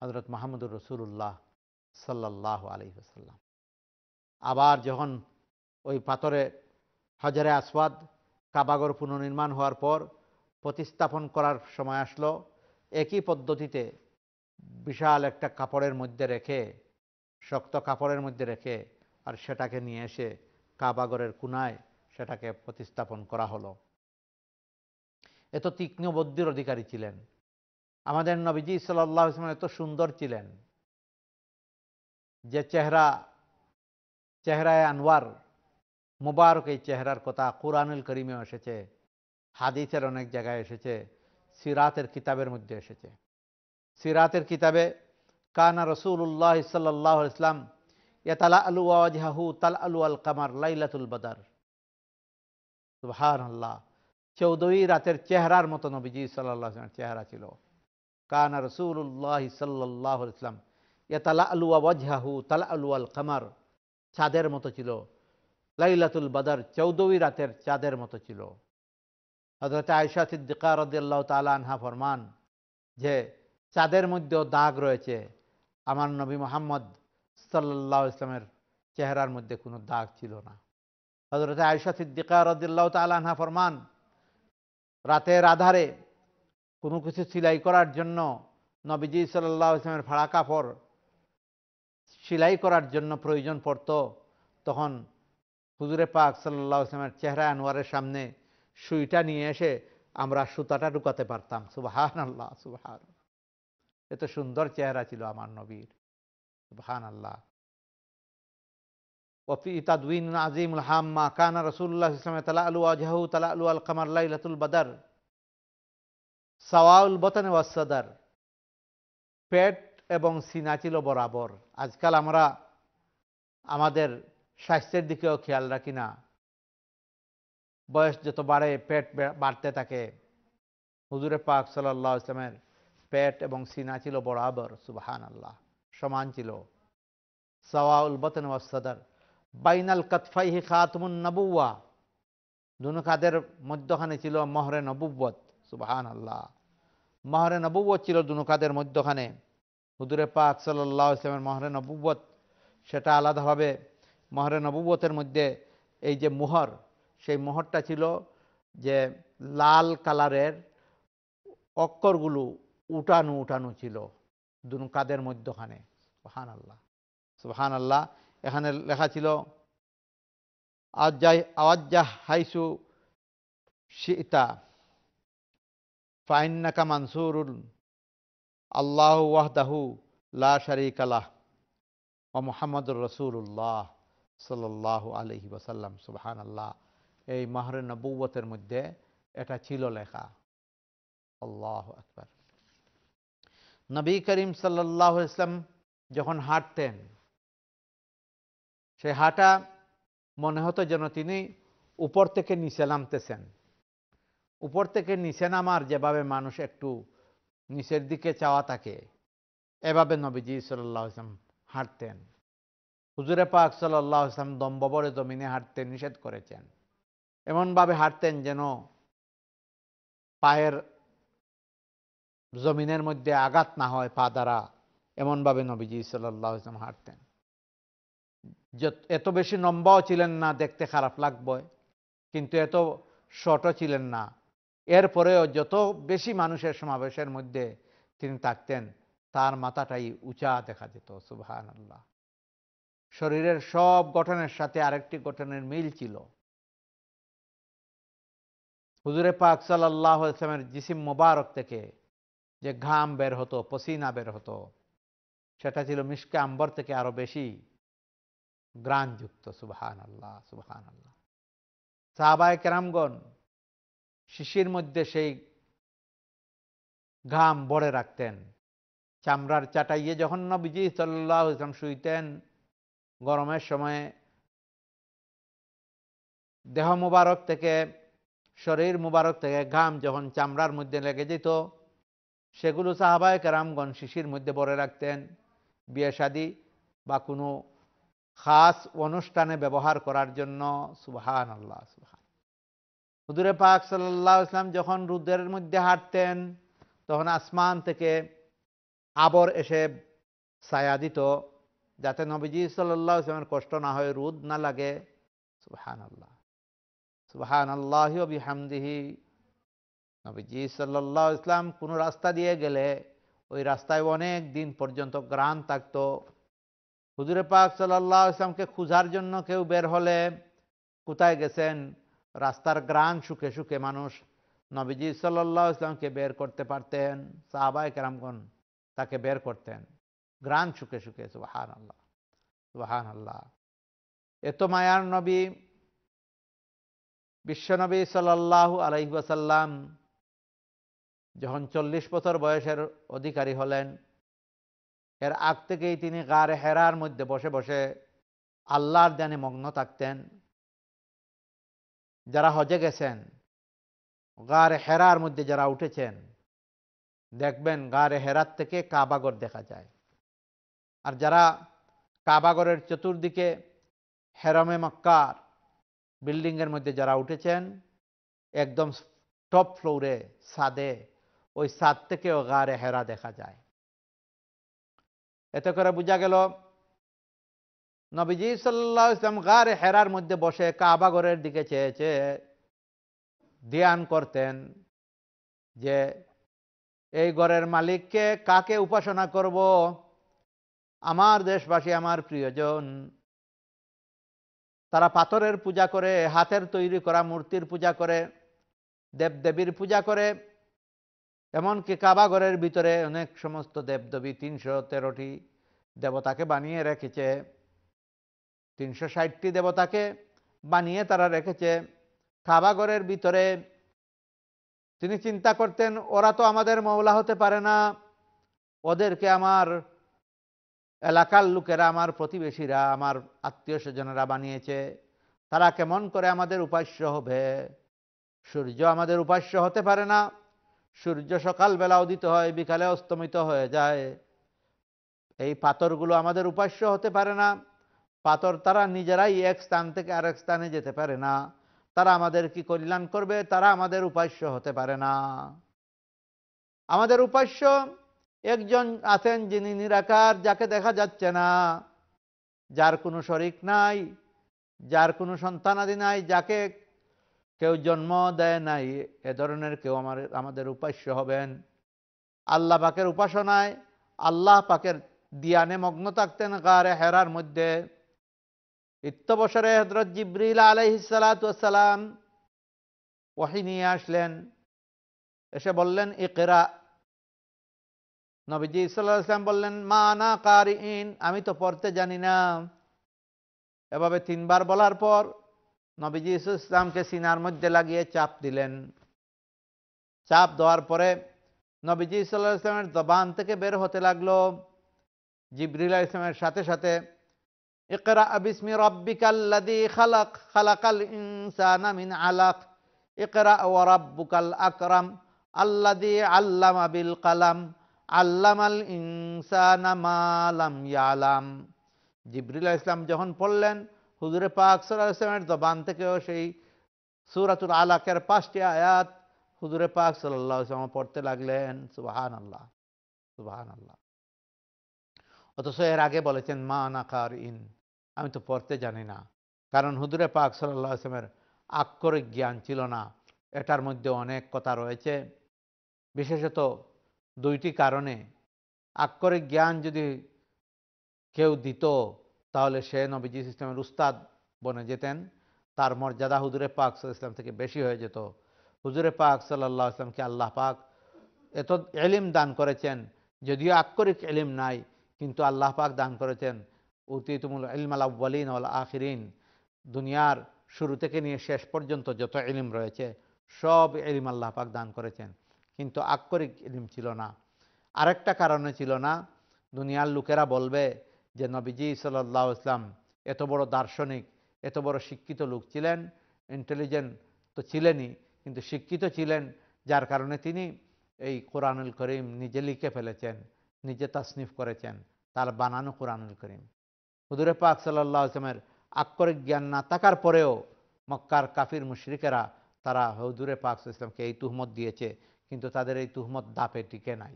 হযরত মুহাম্মদুর রাসূলুল্লাহ সাল্লাল্লাহু আলাইহি ওয়াসাল্লাম। আবার যখন ওই পাথরে হজরে আসওয়াদ কাবাগর পুনর্নির্মাণ হওয়ার পর প্রতিস্থাপন করার সময় আসলো, একই পদ্ধতিতে বিশাল একটা কাপড়ের মধ্যে রেখে, শক্ত কাপড়ের মধ্যে রেখে আর সেটাকে নিয়ে এসে কাবাগরের কোণায় সেটাকে প্রতিস্থাপন করা হলো। এত তীক্ষ্ণ বুদ্ধির অধিকারী ছিলেন আমাদের নবীজি সাল্লাল্লাহু আলাইহি ওয়াসাল্লাম। এত সুন্দর ছিলেন যে চেহারা, চেহারায় আনোয়ার মুবারক, এই চেহারার কথা কুরআনুল কারীমেও এসেছে, হাদিসের অনেক জায়গায় এসেছে, সিরাতের কিতাবের মধ্যে এসেছে। সিরাতের কিতাবে কানা রাসূলুল্লাহ সাল্লাল্লাহু আলাইহি ওয়াসাল্লাম ইয়াতালাআলু ওয়াজহু তালআলু আল কমার লাইলাতুল বদর। সুবহানাল্লাহ! চৌদ্দই রাতের চেহারার মতো নবীজি সাল্লাল্লাহু আলাইহি ওয়াসাল্লামের চেহারা ছিল। কানা রাসূলুল্লাহ সাল্লাল্লাহু আলাইহি ওয়াসাল্লাম ইয়াতালাআলু ওয়াজহু তালআলু আল কমার, চাঁদের মতো ছিল। লাইলাতুল বদর চৌদ্দই রাতের চাঁদের মতো ছিল। হযরত আয়েশা সিদ্দিকা রাদিয়াল্লাহু তাআলা আনহা ফরমান যে চাঁদের মধ্যেও দাগ রয়েছে, আমার নবী মুহাম্মদ সাল্লাল্লাহু আলাইহি ওয়াসাল্লামের চেহারার মধ্যে কোনো দাগ ছিল না। হযরত আয়েশা সিদ্দিকা রাদিয়াল্লাহু তাআলা আনহা ফরমান রাতের আধারে কোনো কিছু সেলাই করার জন্য নবীজি সাল্লাল্লাহু আলাইহি ওয়াসাল্লামের ফাড়া কাপড় সেলাই করার জন্য প্রয়োজন পড়ত, তখন হুজুরে পাক সাল্লাল্লাহু আলাইহি ওয়াসাল্লামের চেহারা আনোয়ারের সামনে সুইটা নিয়ে এসে আমরা সুতাটা ঢুকাতে পারতাম। সুবহানাল্লাহ! সুবহানাল্লাহ! এত সুন্দর চেহারা ছিল আমার নবীর। সুবহানাল্লাহ! ওয়াফি তাদউইন আযীমুল হাম্মা কানা রাসূলুল্লাহ সাল্লাল্লাহু আলাইহি ওয়াসাল্লাম তালাআলু ওয়াজহু তালাআলু আল কমার লাইলাতুল বদর সাওয়াউল বাতন ওয়াস সাদর। পেট এবং সিনা ছিল বরাবর। আজকাল আমরা আমাদের স্বাস্থ্যের দিকেও খেয়াল রাখি না, বয়স যত বাড়ে পেট বাড়তে থাকে। হুজুরে পাক সাল্লাল্লাহু আলাইহি ওয়াসাল্লামের পেট এবং সিনা ছিল বরাবর। সুবহানাল্লাহ! সমান ছিল। সাওয়াউল বাতন ওয়াস সাদর বাইনাল কাতফাইহি খাতমুন নবুওয়া, দুনো কাদের মধ্যখানে ছিল মোহরে নবুব্বত। সুবহানাল্লাহ মাহরে নবুয়ত ছিল দুনুকাদের মধ্যখানে হুজুরে পাক সাল্লাল্লাহু আলাইহি ওয়াসাল্লামের মাহরে নবুয়ত সেটা আলাদাভাবে মাহরে নবুয়তের মধ্যে এই যে মোহর সেই মোহরটা ছিল যে লাল কালারের অক্ষরগুলো উঠানো উঠানো ছিল দুনুকাদের মধ্যখানে সুবহানাল্লাহ সুবহানাল্লাহ এখানে লেখা ছিল আওয়াজ্জাহ আওয়াজ্জাহ হাইসু শিতা ফাইন্নাকা মানসুরুল আল্লাহু ওয়াহদাহু লা শারীকা লাহ ওয়া মুহাম্মাদুর রাসূলুল্লাহ সাল্লাল্লাহু আলাইহি ওয়াসাল্লাম সুবহানাল্লাহ এই মাহরে নবুয়তের মধ্যে এটা ছিল লেখা আল্লাহু আকবার নবী করিম সাল্লাল্লাহু আলাইহি ওয়াসাল্লাম যখন হাঁটতেন সেই হাঁটা মনে হতো যেন তিনি উপর থেকে নিচে নামতেছেন উপর থেকে নিচে নামার যেভাবে মানুষ একটু নিচের দিকে চাওয়া থাকে এভাবে নবীজি সাল্লাল্লাহু আলাইহি ওয়াসাল্লাম হাঁটতেন হুজুরে পাক সাল্লাল্লাহু আলাইহি ওয়াসাল্লাম দম্ববরে জমিনে হাঁটতে নিষেধ করেছেন এমনভাবে হাঁটতেন যেন পায়ের জমিনের মধ্যে আঘাত না হয় পা দ্বারা এমনভাবে নবীজি সাল্লাল্লাহু আলাইহি ওয়াসাল্লাম হাঁটতেন এত বেশি লম্বাও ছিলেন না দেখতে খারাপ লাগবে কিন্তু এত শর্টও ছিলেন না এরপরেও যত বেশি মানুষের সমাবেশের মধ্যে তিনি থাকতেন তার মাথাটাই উঁচা দেখা যেত সুবহানাল্লাহ শরীরের সব গঠনের সাথে আরেকটি গঠনের মিল ছিল হুজুরে পাক সাল্লাল্লাহু আলাইহি ওয়াসাল্লামের জিসিম মোবারক থেকে যে ঘাম বের হতো পসিনা বের হতো সেটা ছিল মিশকে আম্বর থেকে আরো বেশি গ্রাণযুক্ত সুবহানাল্লাহ সুবহানাল্লাহ সাহাবায়ে কেরামগণ শিশির মধ্যে সেই ঘাম ভরে রাখতেন চামড়ার চাটাইয়ে যখন নবীজি সাল্লাল্লাহু আলাইহি ওয়াসাল্লাম শুইতেন গরমের সময়ে দেহ মুবারক থেকে শরীর মুবারক থেকে ঘাম যখন চামড়ার মধ্যে লেগে যেত সেগুলো সাহাবায়ে কেরামগণ শিশির মধ্যে ভরে রাখতেন বিয়ে শাদী বা কোনো খাস অনুষ্ঠানে ব্যবহার করার জন্য সুবহানাল্লাহ সুবহান হুজুরে পাক সাল্লাল্লাহু আলাইহি ওয়াসাল্লাম যখন রোদের মধ্যে হাঁটতেন তখন আসমান থেকে আবর এসে ছায়া দিত যাতে নবীজি সাল্লাল্লাহু আলাইহি ওয়াসাল্লামের কষ্ট না হয় রোদ না লাগে সুবহানাল্লাহ সুবহানাল্লাহি ওয়া বিহামদিহি নবীজি সাল্লাল্লাহু আলাইহি ওয়াসাল্লাম কোনো রাস্তা দিয়ে গেলে ওই রাস্তায় অনেক দিন পর্যন্ত ঘ্রাণ থাকতো হুজুরে পাক সাল্লাল্লাহু আলাইহি ওয়াসাল্লামকে খুঁজার জন্য কেউ বের হলে কোথায় গেছেন রাস্তার গ্রাণ শুকে শুকে মানুষ নবীজি সাল্লাল্লাহু আলাইহি ওয়াসাল্লামকে বের করতে পারতেন সাহাবায়ে কেরামগণ তাকে বের করতেন গ্রাণ শুকে শুকে সুবহানাল্লাহ সুবহানাল্লাহ এত মায়ার নবী বিশ্বনবী সাল্লাল্লাহু আলাইহি ওয়াসাল্লাম যখন চল্লিশ বছর বয়সের অধিকারী হলেন এর আগ থেকেই তিনি গারে হেরার মধ্যে বসে বসে আল্লাহর ধ্যানে মগ্ন থাকতেন যারা হজে গেছেন গারে হেরার মধ্যে যারা উঠেছেন দেখবেন গারে হেরার থেকে কাবাগর দেখা যায় আর যারা কাবাগরের চতুর্দিকে হেরমে মক্কার বিল্ডিংয়ের মধ্যে যারা উঠেছেন একদম টপ ফ্লোরে ছাদে ওই ছাদ থেকেও গারে হেরা দেখা যায় এতে করে বোঝা গেল নবীজি সাল্লাল্লাহু আলাইহি ওয়াসাল্লাম গারে হেরার মধ্যে বসে কাবাগরের দিকে চেয়ে চেয়ে ধ্যান করতেন যে এই ঘরের মালিককে কাকে উপাসনা করব আমার দেশবাসী আমার প্রিয়জন তারা পাথরের পূজা করে হাতের তৈরি করা মূর্তির পূজা করে দেবদেবীর পূজা করে এমনকি কাবাগরের ভিতরে অনেক সমস্ত দেবদেবী তিনশো তেরোটি দেবতাকে বানিয়ে রেখেছে তিনশো ষাটটি দেবতাকে বানিয়ে তারা রেখেছে কাবাগরের ভিতরে তিনি চিন্তা করতেন ওরা তো আমাদের মওলা হতে পারে না ওদেরকে আমার এলাকার লোকেরা আমার প্রতিবেশীরা আমার আত্মীয় স্বজনেরা বানিয়েছে তারা কেমন করে আমাদের উপাস্য হবে সূর্য আমাদের উপাস্য হতে পারে না সূর্য সকালবেলা উদিত হয় বিকালে অস্তমিত হয়ে যায় এই পাথরগুলো আমাদের উপাস্য হতে পারে না পাথর তারা নিজেরাই এক স্থান থেকে আরেক স্থানে যেতে পারে না তারা আমাদের কি কল্যাণ করবে? তারা আমাদের উপাস্য হতে পারে না। আমাদের উপাস্য একজন আছেন যিনি নিরাকার, যাকে দেখা যাচ্ছে না, যার কোনো শরিক নাই, যার কোনো সন্তানাদি নাই, যাকে কেউ জন্ম দেয় নাই, এ ধরনের কেউ আমার আমাদের উপাস্য হবেন। আল্লাহ পাকের উপাসনায় আল্লাহ পাকের দিয়ানে মগ্ন থাকতেন গারে হেরার মধ্যে। ইত্যবসরে হযরত জিবরিল আলাইহিস সালাতু ওয়াস সালাম ওহী নিয়ে আসলেন, এসে বললেন ইকরা। নবীজি সাল্লাল্লাহু আলাইহি সাল্লাম বললেন মা আনা কারিইন, আমি তো পড়তে জানি না। এভাবে তিনবার বলার পর নবীজি সাল্লাল্লাহু আলাইহি সাল্লামকে সিনার মধ্যে লাগিয়ে চাপ দিলেন। চাপ দেওয়ার পরে নবীজি সাল্লাল্লাহু আলাইহি সাল্লামের জবান থেকে বের হতে লাগলো। জিবরিল আলাইহিস সালামের সাথে সাথে ইকরা বিসমি রাব্বিকাল্লাযী খালাক খালাকাল ইনসানা মিন আলাক ইকরা ওয়া রাব্বুকাল আকরাম আল্লাযী আল্লামা বিল কলম আল্লামাল ইনসানা মা লাম ইয়ালাম। জিবরিল আলাইহিস সালাম যখন পড়লেন, হুজুর পাক সাল্লাল্লাহু আলাইহি ওয়াসাল্লামের জবান থেকেও সেই সূরাতুল আলাকের পাঁচটি আয়াত হুজুর পাক সাল্লাল্লাহু আলাইহি ওয়াসাল্লাম পড়তে লাগলেন। সুবহানাল্লাহ, সুবহানাল্লাহ। অথচ এর আগে বলেছেন মা আনা কারিইন, আমি তো পড়তে জানি না, কারণ হুজুর পাক সাল্লাল্লাহু আলাইহি ওয়াসাল্লামের আক্ষরিক জ্ঞান ছিল না। এটার মধ্যে অনেক কথা রয়েছে, বিশেষত দুইটি কারণে। আক্ষরিক জ্ঞান যদি কেউ দিত তাহলে সে নবীজি ইসলামের উস্তাদ বনে যেতেন, তার মর্যাদা হুজুরে পাক সাল্লাল্লাহু আলাইহি ওয়াসাল্লাম থেকে বেশি হয়ে যেত। হুজুরে পাক সাল্লাল্লাহু আলাইহি ওয়াসাল্লামকে আল্লাহ পাক এত এলিম দান করেছেন, যদিও আক্ষরিক এলিম নাই, কিন্তু আল্লাহ পাক দান করেছেন উতিতুমুল ইলমাল আউয়ালিন ওয়াল আখিরিন। দুনিয়ার শুরু থেকে নিয়ে শেষ পর্যন্ত যত এলিম রয়েছে সব এলিম আল্লাহ পাক দান করেছেন, কিন্তু আক্ষরিক এলিম ছিল না। আরেকটা কারণে ছিল না, দুনিয়ার লোকেরা বলবে যে নবীজি সাল্লাল্লাহু আলাইহি ওয়াসাল্লাম এত বড় দার্শনিক, এত বড় শিক্ষিত লোক ছিলেন। ইন্টেলিজেন্ট তো ছিলেনই, কিন্তু শিক্ষিত ছিলেন, যার কারণে তিনি এই কোরআনুল করিম নিজে লিখে ফেলেছেন, নিজে তাসনিফ করেছেন, তার বানানো কোরআনুল করিম। হুজুরে পাক সাল্লাল্লাহু আলাইহি ওয়াসাল্লামের আক্ষরিক জ্ঞান না থাকার পরেও মক্কার কাফির মুশরিকেরা তারা হুজুরে পাক সাল্লাল্লাহু আলাইহি ওয়াসাল্লামকে এই তুহমত দিয়েছে, কিন্তু তাদের এই তুহমত দাপে টিকে নাই।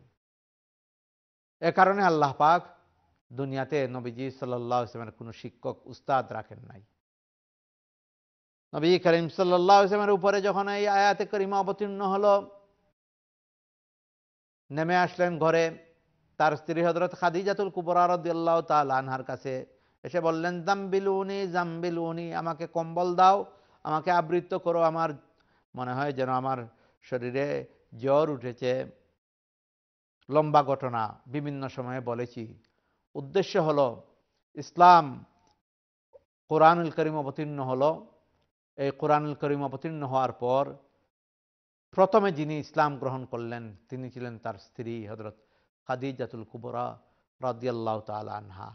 এ কারণে আল্লাহ পাক দুনিয়াতে নবীজি সাল্লাল্লাহু আলাইহি ওয়াসাল্লামের কোনো শিক্ষক উস্তাদ রাখেন নাই। নবী করিম সাল্লাল্লাহু আলাইহি ওয়াসাল্লামের উপরে যখন এই আয়াতে করিমা অবতীর্ণ হলো, নেমে আসলেন ঘরে। তার স্ত্রী হযরত খাদিজাতুল কুবরা রাদিয়াল্লাহু তাআলা আনহার কাছে এসে বললেন জাম্বিলুনি জাম্বিলুনি, আমাকে কম্বল দাও, আমাকে আবৃত করো, আমার মনে হয় যেন আমার শরীরে জ্বর উঠেছে। লম্বা ঘটনা বিভিন্ন সময়ে বলেছি। উদ্দেশ্য হলো ইসলাম কোরআনুল করিম অবতীর্ণ হলো। এই কোরআনুল করিম অবতীর্ণ হওয়ার পর প্রথমে যিনি ইসলাম গ্রহণ করলেন তিনি ছিলেন তার স্ত্রী হযরত খাদিজাতুল কুবরা রাদিয়াল্লাহু তাআলা আনহা।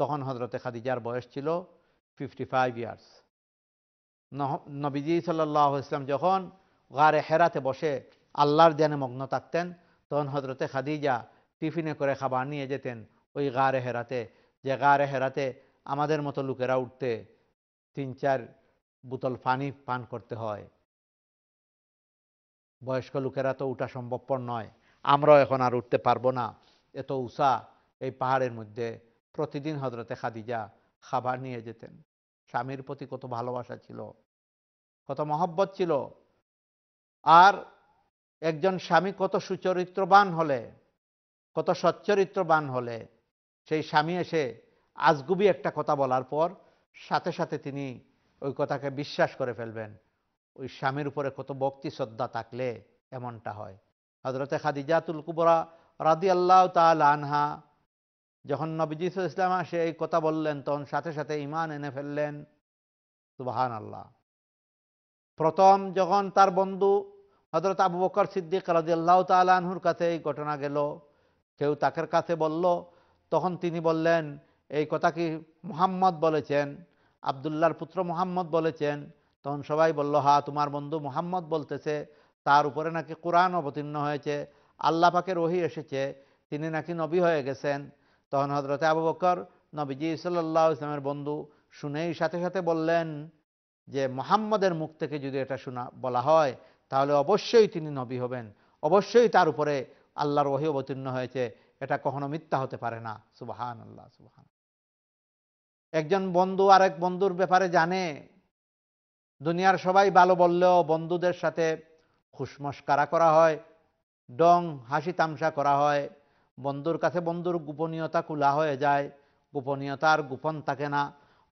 তখন হযরতে খাদিজার বয়স ছিল ফিফটি ফাইভ ইয়ার্স। নবীজি সাল্লাল্লাহু আলাইহি ওয়াসাল্লাম যখন গারে হেরাতে বসে আল্লাহর ধ্যানে মগ্ন থাকতেন, তখন হযরতে খাদিজা টিফিনে করে খাবার নিয়ে যেতেন ওই গারে হেরাতে, যে গারে হেরাতে আমাদের মতো লোকেরা উঠতে তিন চার বোতল পানি পান করতে হয়। বয়স্ক লোকেরা তো উঠা সম্ভবপর নয়, আমরাও এখন আর উঠতে পারবো না, এত উঁচা এই পাহাড়ের মধ্যে। প্রতিদিন হযরতে খাদিজা খাবার নিয়ে যেতেন। স্বামীর প্রতি কত ভালোবাসা ছিল, কত মহব্বত ছিল। আর একজন স্বামী কত সুচরিত্রবান হলে, কত সচ্চরিত্রবান হলে সেই স্বামী এসে আজগুবি একটা কথা বলার পর সাথে সাথে তিনি ওই কথাকে বিশ্বাস করে ফেলবেন। ওই স্বামীর উপরে কত ভক্তি শ্রদ্ধা থাকলে এমনটা হয়। হযরতে খাদিজাতুল কুবরা রাদিয়াল্লাহু তাআলা আনহা যখন নবীজি সাল্লাল্লাহু আলাইহি ওয়াসাল্লাম আসে এই কথা বললেন, তখন সাথে সাথে ঈমান এনে ফেললেন। সুবহানাল্লাহ। প্রথম যখন তার বন্ধু হযরত আবু বকর সিদ্দিক রাদিয়াল্লাহু তাআলা আনহুর কাছে এই ঘটনা গেল, কেউ তাকের কাছে বলল, তখন তিনি বললেন এই কথা কি মুহাম্মদ বলেছেন, আবদুল্লাহর পুত্র মুহাম্মদ বলেছেন? তখন সবাই বলল হ্যাঁ, তোমার বন্ধু মুহাম্মদ বলতেছে, তার উপরে নাকি কোরআন অবতীর্ণ হয়েছে, আল্লাহ পাকের ওহী এসেছে, তিনি নাকি নবী হয়ে গেছেন। তখন হযরতে আবু বকর নবীজি সাল্লাল্লাহু আলাইহি ওয়াসাল্লামের বন্ধু শুনেই সাথে সাথে বললেন যে মোহাম্মদের মুখ থেকে যদি এটা শোনা বলা হয় তাহলে অবশ্যই তিনি নবী হবেন, অবশ্যই তার উপরে আল্লাহর ওহী অবতীর্ণ হয়েছে, এটা কখনো মিথ্যা হতে পারে না। সুবহানাল্লাহ, সুবহানাল্লাহ। একজন বন্ধু আরেক বন্ধুর ব্যাপারে জানে, দুনিয়ার সবাই ভালো বললেও বন্ধুদের সাথে খুশমস্কারা করা হয়, ডং হাসি তামসা করা হয়, বন্ধুর কাছে বন্ধুর গোপনীয়তা খোলা হয়ে যায়, গোপনীয়তার গোপন থাকে না।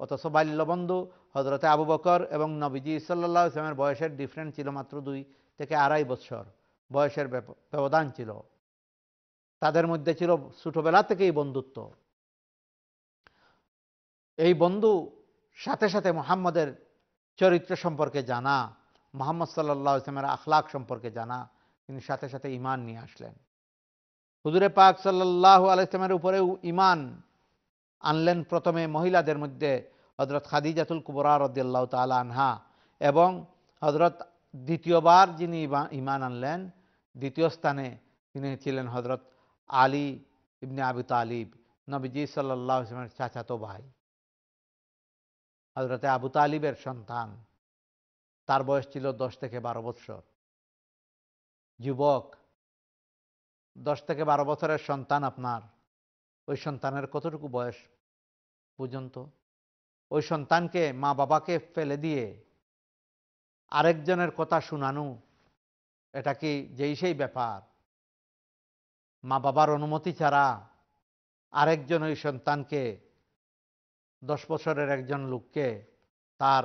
অথচ বাল্য বন্ধু হজরতে আবু বকর এবং নবীজি সাল্লাল্লাহু আলাইহি ওয়াসাল্লামের বয়সের ডিফারেন্স ছিল মাত্র দুই থেকে আড়াই বছর বয়সের ব্যবধান ছিল, তাদের মধ্যে ছিল ছোটবেলা থেকেই বন্ধুত্ব। এই বন্ধু সাথে সাথে মুহাম্মদের চরিত্র সম্পর্কে জানা, মুহাম্মদ সাল্লাল্লাহু আলাইহি ওয়াসাল্লামের আখলাক সম্পর্কে জানা, তিনি সাথে সাথে ঈমান নিয়ে আসলেন। হুজুরে পাক সাল্লাল্লাহু আলাইহি ওয়াসাল্লামের উপরেও ঈমান আনলেন প্রথমে মহিলাদের মধ্যে হজরত খাদিজাতুল কুবরা রাদিয়াল্লাহু তাআলা আনহা, এবং হজরত দ্বিতীয়বার যিনি ঈমান আনলেন দ্বিতীয় স্থানে তিনি ছিলেন হজরত আলী ইবনে আবি তালিব, নবীজি সাল্লাল্লাহু আলাইহি ওয়াসাল্লামের চাচাতো ভাই, হজরতে আবু তালিবের সন্তান। তার বয়স ছিল দশ থেকে বারো বছর, যুবক, দশ থেকে বারো বছরের সন্তান আপনার, ওই সন্তানের কতটুকু বয়স পর্যন্ত? ওই সন্তানকে মা বাবাকে ফেলে দিয়ে আরেকজনের কথা শোনানো, এটা কি যেই সেই ব্যাপার? মা বাবার অনুমতি ছাড়া আরেকজন ওই সন্তানকে, দশ বছরের একজন লোককে তার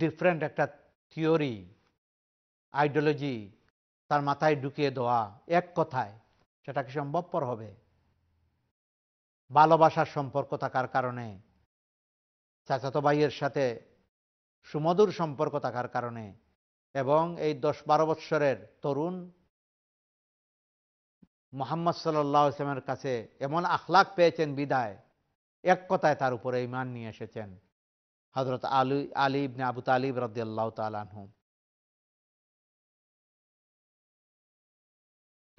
ডিফারেন্ট একটা থিওরি, আইডিওলজি তার মাথায় ঢুকিয়ে দেওয়া, এক কথায় সেটা কি সম্ভবপর হবে? ভালোবাসার সম্পর্ক থাকার কারণে, চাচাতো ভাইয়ের সাথে সুমধুর সম্পর্ক থাকার কারণে, এবং এই দশ বারো বৎসরের তরুণ মুহাম্মদ সাল্লাল্লাহু আলাইহি ওয়াসাল্লামের কাছে এমন আখলাক পেয়েছেন বিদায় এক কথায় তার উপরে ঈমান নিয়ে এসেছেন হযরত আলী আলী ইবনে আবু তালিব রাদিয়াল্লাহু তাআলা আনহু।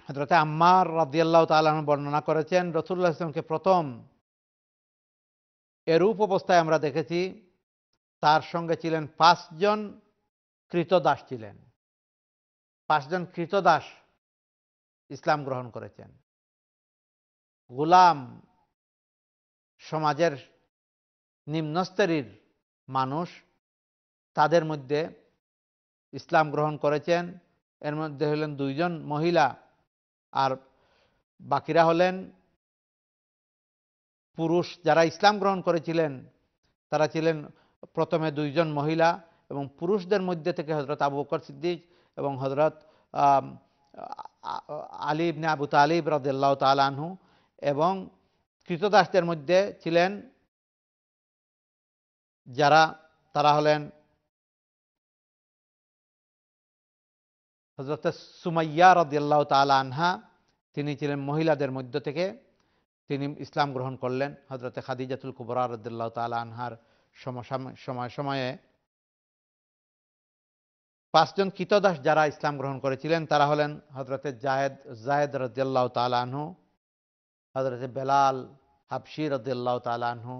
হযরত আম্মার রাদিয়াল্লাহু তাআলা আনহু বর্ণনা করেছেন, রাসূলুল্লাহ সাল্লাল্লাহু আলাইহি ওয়াসাল্লামকে প্রথম এরূপ অবস্থায় আমরা দেখেছি, তার সঙ্গে ছিলেন পাঁচজন কৃতদাস, ছিলেন পাঁচজন কৃতদাস ইসলাম গ্রহণ করেছেন, গোলাম সমাজের নিম্নস্তরের মানুষ, তাদের মধ্যে ইসলাম গ্রহণ করেছেন। এর মধ্যে হলেন দুইজন মহিলা, আর বাকিরা হলেন পুরুষ। যারা ইসলাম গ্রহণ করেছিলেন তারা ছিলেন প্রথমে দুইজন মহিলা, এবং পুরুষদের মধ্যে থেকে হজরত আবু বকর সিদ্দিক এবং হজরত আলী ইবনে আবু তালিব রাদিয়াল্লাহু তাআলা আনহু, এবং কৃতদাসদের মধ্যে ছিলেন যারা, তারা হলেন হজরত সুমাইয়া রাদিয়াল্লাহু তাআলা আনহা, তিনি ছিলেন মহিলাদের মধ্য থেকে, তিনি ইসলাম গ্রহণ করলেন হজরতে খাদিজাতুল কুবরা রাদিয়াল্লাহু তাআলা আনহার সময় সময়ে। পাঁচজন কৃতদাস যারা ইসলাম গ্রহণ করেছিলেন তারা হলেন হজরতে জায়েদ জায়েদ রাদিয়াল্লাহু তাআলা আনহু, হজরতে বেলাল হাবশী রাদিয়াল্লাহু তাআলা আনহু,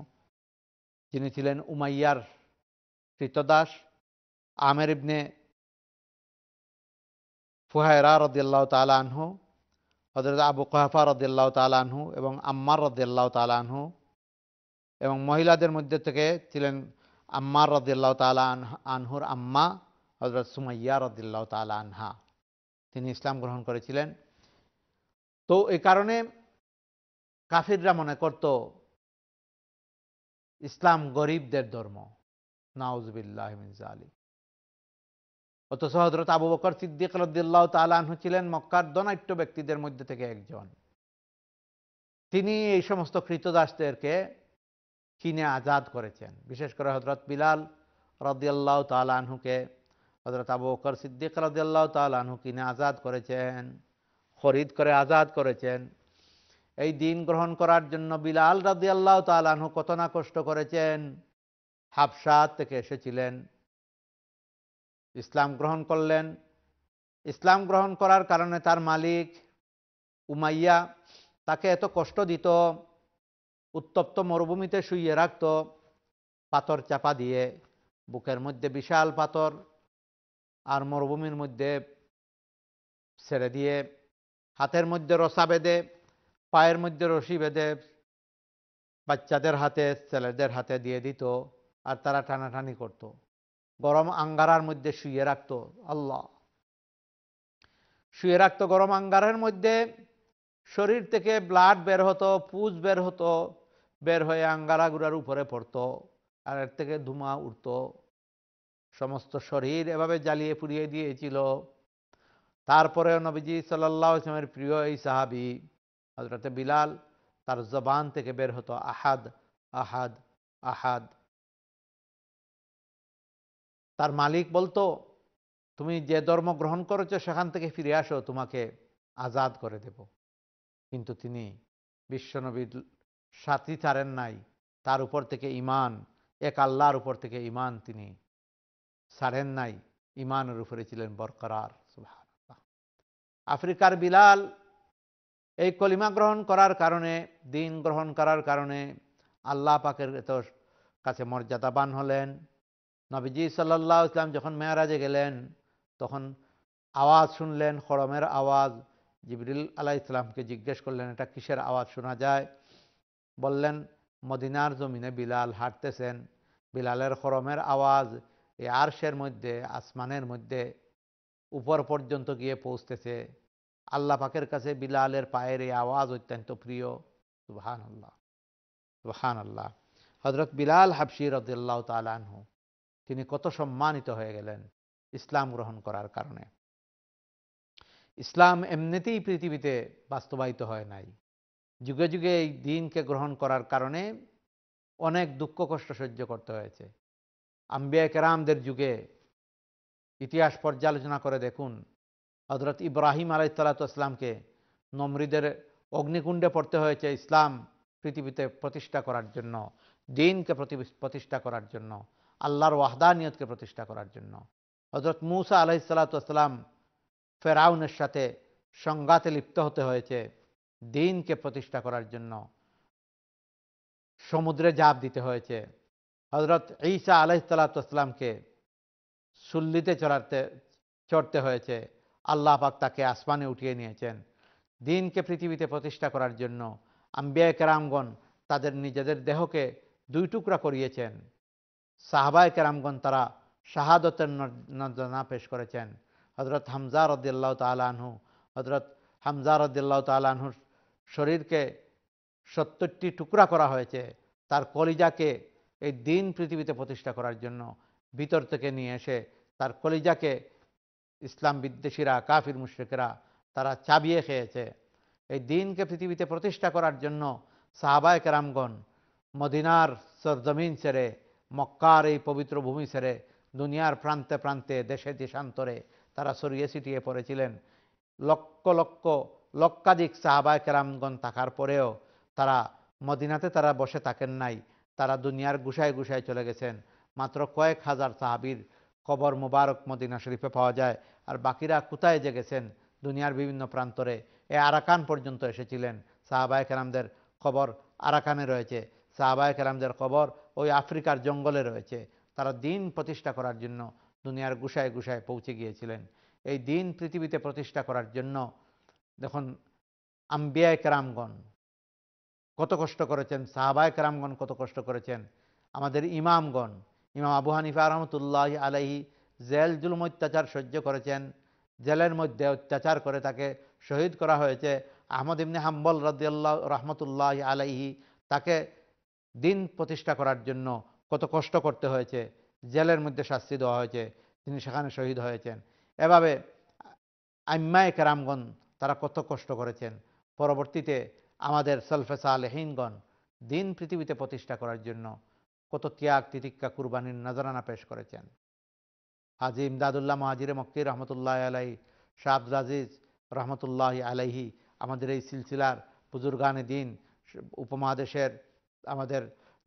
যিনি ছিলেন উমাইয়ার কৃতদাস, আমের ইবনে ফুহায়রা রাদিয়াল্লাহু তাআলা আনহু, হযরত আবু কুহাফা রাদিয়াল্লাহু তাআলা আনহু এবং আম্মার রাদিয়াল্লাহু তাআলা আনহু। এবং মহিলাদের মধ্যে থেকে ছিলেন আম্মার রাদিয়াল্লাহু তাআলা আনহুর আম্মা হযরত সুমাইয়া রাদিয়াল্লাহু তাআলা আনহা, তিনি ইসলাম গ্রহণ করেছিলেন। তো এই কারণে কাফিররা মনে করত ইসলাম গরিবদের ধর্ম, নাউজুবিল্লাহি মিন যালিক। অথচ হযরত আবু বকর সিদ্দিক রাদিয়াল্লাহু তাআলা আনহু ছিলেন মক্কার ধনাঢ্য ব্যক্তিদের মধ্যে থেকে একজন, তিনি এই সমস্ত কৃতদাসদেরকে কিনে আজাদ করেছেন। বিশেষ করে হযরত বিলাল রাদিয়াল্লাহু তাআলা আনহুকে হযরত আবু বকর সিদ্দিক রাদিয়াল্লাহু তাআলা আনহু কিনে আজাদ করেছেন, খরিদ করে আজাদ করেছেন। এই দিন গ্রহণ করার জন্য বিলাল রাদিয়াল্লাহু তাআলা আনহু কত না কষ্ট করেছেন। হাবশা থেকে এসেছিলেন, ইসলাম গ্রহণ করলেন। ইসলাম গ্রহণ করার কারণে তার মালিক উমাইয়া তাকে এত কষ্ট দিত, উত্তপ্ত মরুভূমিতে শুইয়ে রাখত পাথর চাপা দিয়ে, বুকের মধ্যে বিশাল পাথর আর মরুভূমির মধ্যে ছেড়ে দিয়ে, হাতের মধ্যে রসা বেঁধে, পায়ের মধ্যে রশি বেঁধে বাচ্চাদের হাতে ছেলেদের হাতে দিয়ে দিত আর তারা টানাটানি করত, গরম আঙ্গারার মধ্যে শুয়ে রাখত। আল্লাহ, শুয়ে রাখত গরম আঙ্গারের মধ্যে, শরীর থেকে ব্লাড বের হতো, পুজ বের হতো, বের হয়ে আঙ্গারাগুড়ার উপরে পড়তো আর এর থেকে ধুমা উঠত। সমস্ত শরীর এভাবে জ্বালিয়ে পুড়িয়ে দিয়েছিল। তারপরেও নবীজি সাল্লাল্লাহু আলাইহি ওয়াসাল্লামের প্রিয় এই সাহাবী হযরত বিলাল, তার জবান থেকে বের হতো আহাদ আহাদ আহাদ। তার মালিক বলতো, তুমি যে ধর্ম গ্রহণ করেছো সেখান থেকে ফিরে আসো, তোমাকে আজাদ করে দেব। কিন্তু তিনি বিশ্বনবীর সাথী ছাড়েন নাই, তার উপর থেকে ইমান, এক আল্লাহর উপর থেকে ইমান তিনি ছাড়েন নাই, ইমানের উপরে ছিলেন বরকরার। সুবহানাল্লাহ। আফ্রিকার বিলাল এই কলিমা গ্রহণ করার কারণে, দিন গ্রহণ করার কারণে আল্লাহ পাকের কাছে মর্যাদাবান হলেন। নবীজি সাল্লাল্লাহু আলাইহি ওয়াসাল্লাম যখন মেরাজে গেলেন তখন আওয়াজ শুনলেন, খড়মের আওয়াজ। জিবরিল আলাইহিস সালামকে জিজ্ঞেস করলেন, এটা কিসের আওয়াজ শোনা যায়? বললেন, মদিনার জমিনে বিলাল হাঁটতেছেন, বিলালের খড়মের আওয়াজ এই আরশের মধ্যে, আসমানের মধ্যে উপর পর্যন্ত গিয়ে পৌঁছতেছে। আল্লাহ পাকের কাছে বিলালের পায়ের এই আওয়াজ অত্যন্ত প্রিয়। সুবহানাল্লাহ, সুবহানাল্লাহ। হযরত বিলাল হাবশী রাদিয়াল্লাহু তাআলা আনহু তিনি কত সম্মানিত হয়ে গেলেন ইসলাম গ্রহণ করার কারণে। ইসলাম এমনিতেই পৃথিবীতে বাস্তবায়িত হয় নাই, যুগে যুগে এই দিনকে গ্রহণ করার কারণে অনেক দুঃখ কষ্ট সহ্য করতে হয়েছে। আম্বিয়া কেরামদের যুগে ইতিহাস পর্যালোচনা করে দেখুন, হযরত ইব্রাহিম আলাইহিস সালামকে নমরুদের অগ্নিকুণ্ডে পড়তে হয়েছে ইসলাম পৃথিবীতে প্রতিষ্ঠা করার জন্য, দিনকে প্রতিষ্ঠা করার জন্য, আল্লাহর ওয়াহদানিয়তকে প্রতিষ্ঠা করার জন্য। হযরত মূসা আলাইহিস সালাম ফেরাউনের সাথে সংঘাতে লিপ্ত হতে হয়েছে দিনকে প্রতিষ্ঠা করার জন্য, সমুদ্রে ঝাঁপ দিতে হয়েছে। হযরত ঈসা আলাইহিস সালামকে সুল্লিতে চড়াতে চড়তে হয়েছে, আল্লাহ পাক তাকে আসমানে উঠিয়ে নিয়েছেন দিনকে পৃথিবীতে প্রতিষ্ঠা করার জন্য। আম্বিয়া কেরামগণ তাদের নিজেদের দেহকে দুই টুকরা করিয়েছেন, সাহাবায়ে কেরামগণ তারা শাহাদতের নজরানা পেশ করেছেন। হযরত হামজা রাদিয়াল্লাহু তাআলা আনহু, হযরত হামজা রাদিয়াল্লাহু তাআলা আনহুর শরীরকে সত্তরটি টুকরা করা হয়েছে, তার কলিজাকে এই দিন পৃথিবীতে প্রতিষ্ঠা করার জন্য ভিতর থেকে নিয়ে এসে তার কলিজাকে ইসলাম বিদ্বেষীরা, কাফির মুশরিকরা তারা চাবিয়ে খেয়েছে। এই দিনকে পৃথিবীতে প্রতিষ্ঠা করার জন্য সাহাবায়ে কেরামগণ মদিনার সরজমিন ছেড়ে, মক্কার এই পবিত্র ভূমি ছেড়ে দুনিয়ার প্রান্তে প্রান্তে, দেশে দেশান্তরে তারা ছড়িয়ে ছিটিয়ে পড়েছিলেন। লক্ষ লক্ষ লক্ষাধিক সাহাবায়ে কেরামগণ থাকার পরেও তারা মদিনাতে তারা বসে থাকেন নাই, তারা দুনিয়ার গুশায় গুশায় চলে গেছেন। মাত্র কয়েক হাজার সাহাবীর কবর মুবারক মদিনা শরীফে পাওয়া যায়, আর বাকিরা কোথায় যে গেছেন দুনিয়ার বিভিন্ন প্রান্তরে। এ আরাকান পর্যন্ত এসেছিলেন, সাহাবায়ে কেরামদের কবর আরাকানে রয়েছে, সাহাবায়ে কেরামদের কবর ওই আফ্রিকার জঙ্গলে রয়েছে। তারা দিন প্রতিষ্ঠা করার জন্য দুনিয়ার গুশায় গুশায় পৌঁছে গিয়েছিলেন। এই দিন পৃথিবীতে প্রতিষ্ঠা করার জন্য দেখুন আম্বিয়ায়ে কেরামগণ কত কষ্ট করেছেন, সাহাবায়ে কেরামগণ কত কষ্ট করেছেন। আমাদের ইমামগণ, ইমাম আবু হানিফা রাহমাতুল্লাহি আলাইহি জেল জুলুম অত্যাচার সহ্য করেছেন, জেলের মধ্যে অত্যাচার করে তাকে শহীদ করা হয়েছে। আহমদ ইবনে হাম্বল রাদিয়াল্লাহু রাহমাতুল্লাহি আলাইহি, তাকে দিন প্রতিষ্ঠা করার জন্য কত কষ্ট করতে হয়েছে, জেলের মধ্যে শাস্তি দেওয়া হয়েছে, তিনি সেখানে শহীদ হয়েছেন। এভাবে আইম্মায়ে কেরামগণ তারা কত কষ্ট করেছেন। পরবর্তীতে আমাদের সালফে সালেহীনগণ দিন পৃথিবীতে প্রতিষ্ঠা করার জন্য কত ত্যাগ তিতিক্ষা, কুরবানির নজরানা পেশ করেছেন। হাজী ইমদাদুল্লাহ মুহাজির মক্কি রহমতুল্লাহ আলাইহি, শাহ আব্দুল আজিজ রহমতুল্লাহ আলাইহি, আমাদের এই সিলসিলার বুজুর্গানে দিন, উপমহাদেশের আমাদের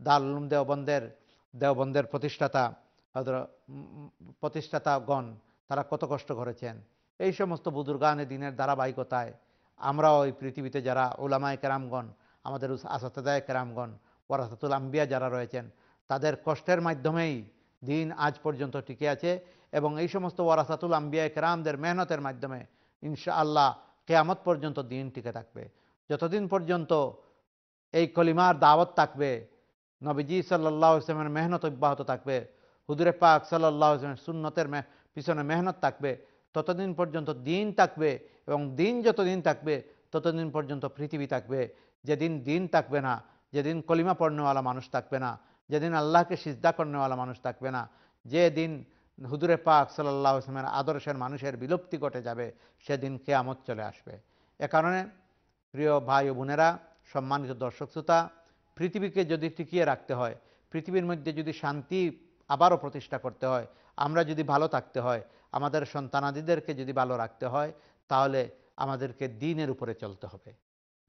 দারুল উলুম দেওবন্দের দেওবন্দের প্রতিষ্ঠাতা প্রতিষ্ঠাতাগণ তারা কত কষ্ট করেছেন। এই সমস্ত বুজুর্গানে দিনের ধারাবাহিকতায় আমরাও এই পৃথিবীতে যারা উলামায়ে কেরামগণ, আমাদের আসাতেদায়ে কেরামগণ, ওয়ারাসাতুল আম্বিয়া যারা রয়েছেন, তাদের কষ্টের মাধ্যমেই দিন আজ পর্যন্ত টিকে আছে এবং এই সমস্ত ওয়ারাসাতুল আম্বিয়া ইকরামদের মেহনতের মাধ্যমে ইনশাআল্লাহ কিয়ামত পর্যন্ত দিন টিকে থাকবে। যতদিন পর্যন্ত এই কলিমার দাওয়াত থাকবে, নবীজি সাল্লাল্লাহু আলাইহি ওয়াসাল্লামের মেহনত অব্যাহত থাকবে, হুজুরে পাক সাল্লাল্লাহু আলাইহি ওয়াসাল্লামের সুন্নতের পিছনে মেহনত থাকবে, ততদিন পর্যন্ত দিন থাকবে এবং দিন যতদিন থাকবে ততদিন পর্যন্ত পৃথিবী থাকবে। যেদিন দিন থাকবে না, যেদিন কলিমা পড়নেওয়ালা মানুষ থাকবে না, যেদিন আল্লাহকে সিজদা করনেওয়ালা মানুষ থাকবে না, যেদিন হুজুরে পাক সাল্লাল্লাহু আলাইহি ওয়াসাল্লামের আদর্শের মানুষের বিলুপ্তি ঘটে যাবে, সেদিন কিয়ামত চলে আসবে। এ কারণে প্রিয় ভাই ও বোনেরা, সম্মানিত দর্শক শ্রোতা, পৃথিবীকে যদি টিকিয়ে রাখতে হয়, পৃথিবীর মধ্যে যদি শান্তি আবারও প্রতিষ্ঠা করতে হয়, আমরা যদি ভালো থাকতে হয়, আমাদের সন্তানাদিদেরকে যদি ভালো রাখতে হয়, তাহলে আমাদেরকে দ্বীনের উপরে চলতে হবে।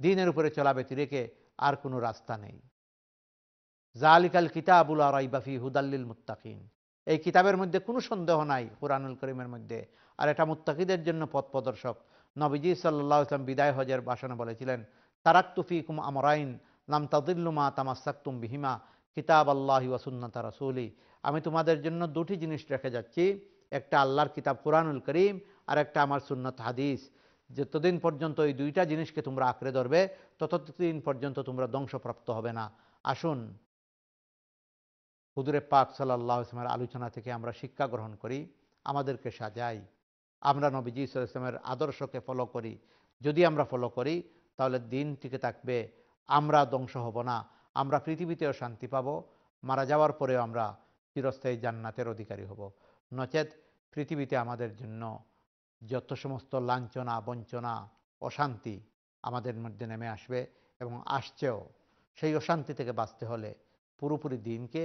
দ্বীনের উপরে চলা ব্যতিরেকে আর কোনো রাস্তা নেই। যালিকাল কিতাবুল লা রাইবা ফি হুদাল্লিল মুত্তাকিন, এই কিতাবের মধ্যে কোনো সন্দেহ নাই কুরআনুল করিমের মধ্যে, আর এটা মুত্তাকিদের জন্য পথ প্রদর্শক। নবীজি সাল্লাল্লাহু আলাইহি ওয়াসাল্লাম বিদায় হজের ভাষণে বলেছিলেন, তারাকতু ফিকুম আমরাইন লাম তাযিল্লু মা তামাসসাকতুম বিহিমা কিতাবাল্লাহি ওয়া সুন্নাতা রাসূলি। আমি তোমাদের জন্য দুটি জিনিস রেখে যাচ্ছি, একটা আল্লাহর কিতাব কুরআনুল করিম আর একটা আমার সুন্নাত হাদিস। যতদিন পর্যন্ত এই দুইটা জিনিসকে তোমরা আঁকড়ে ধরবে, ততদিন পর্যন্ত তোমরা ধ্বংসপ্রাপ্ত হবে না। আসুন হুজুরে পাক সাল্লাল্লাহু আলাইহি ওয়াসাল্লামের আলোচনা থেকে আমরা শিক্ষা গ্রহণ করি, আমাদেরকে সাজাই, আমরা নবীজি সাল্লাল্লাহু আলাইহি ওয়াসাল্লামের আদর্শকে ফলো করি। যদি আমরা ফলো করি তাহলে দিন টিকে থাকবে, আমরা ধ্বংস হব না, আমরা পৃথিবীতেও শান্তি পাব, মারা যাওয়ার পরেও আমরা চিরস্থায়ী জান্নাতের অধিকারী হব। নচেত পৃথিবীতে আমাদের জন্য যত সমস্ত লাঞ্ছনা, বঞ্চনা, অশান্তি আমাদের মধ্যে নেমে আসবে এবং আসছেও, সেই অশান্তি থেকে বাঁচতে হলে পুরোপুরি দিনকে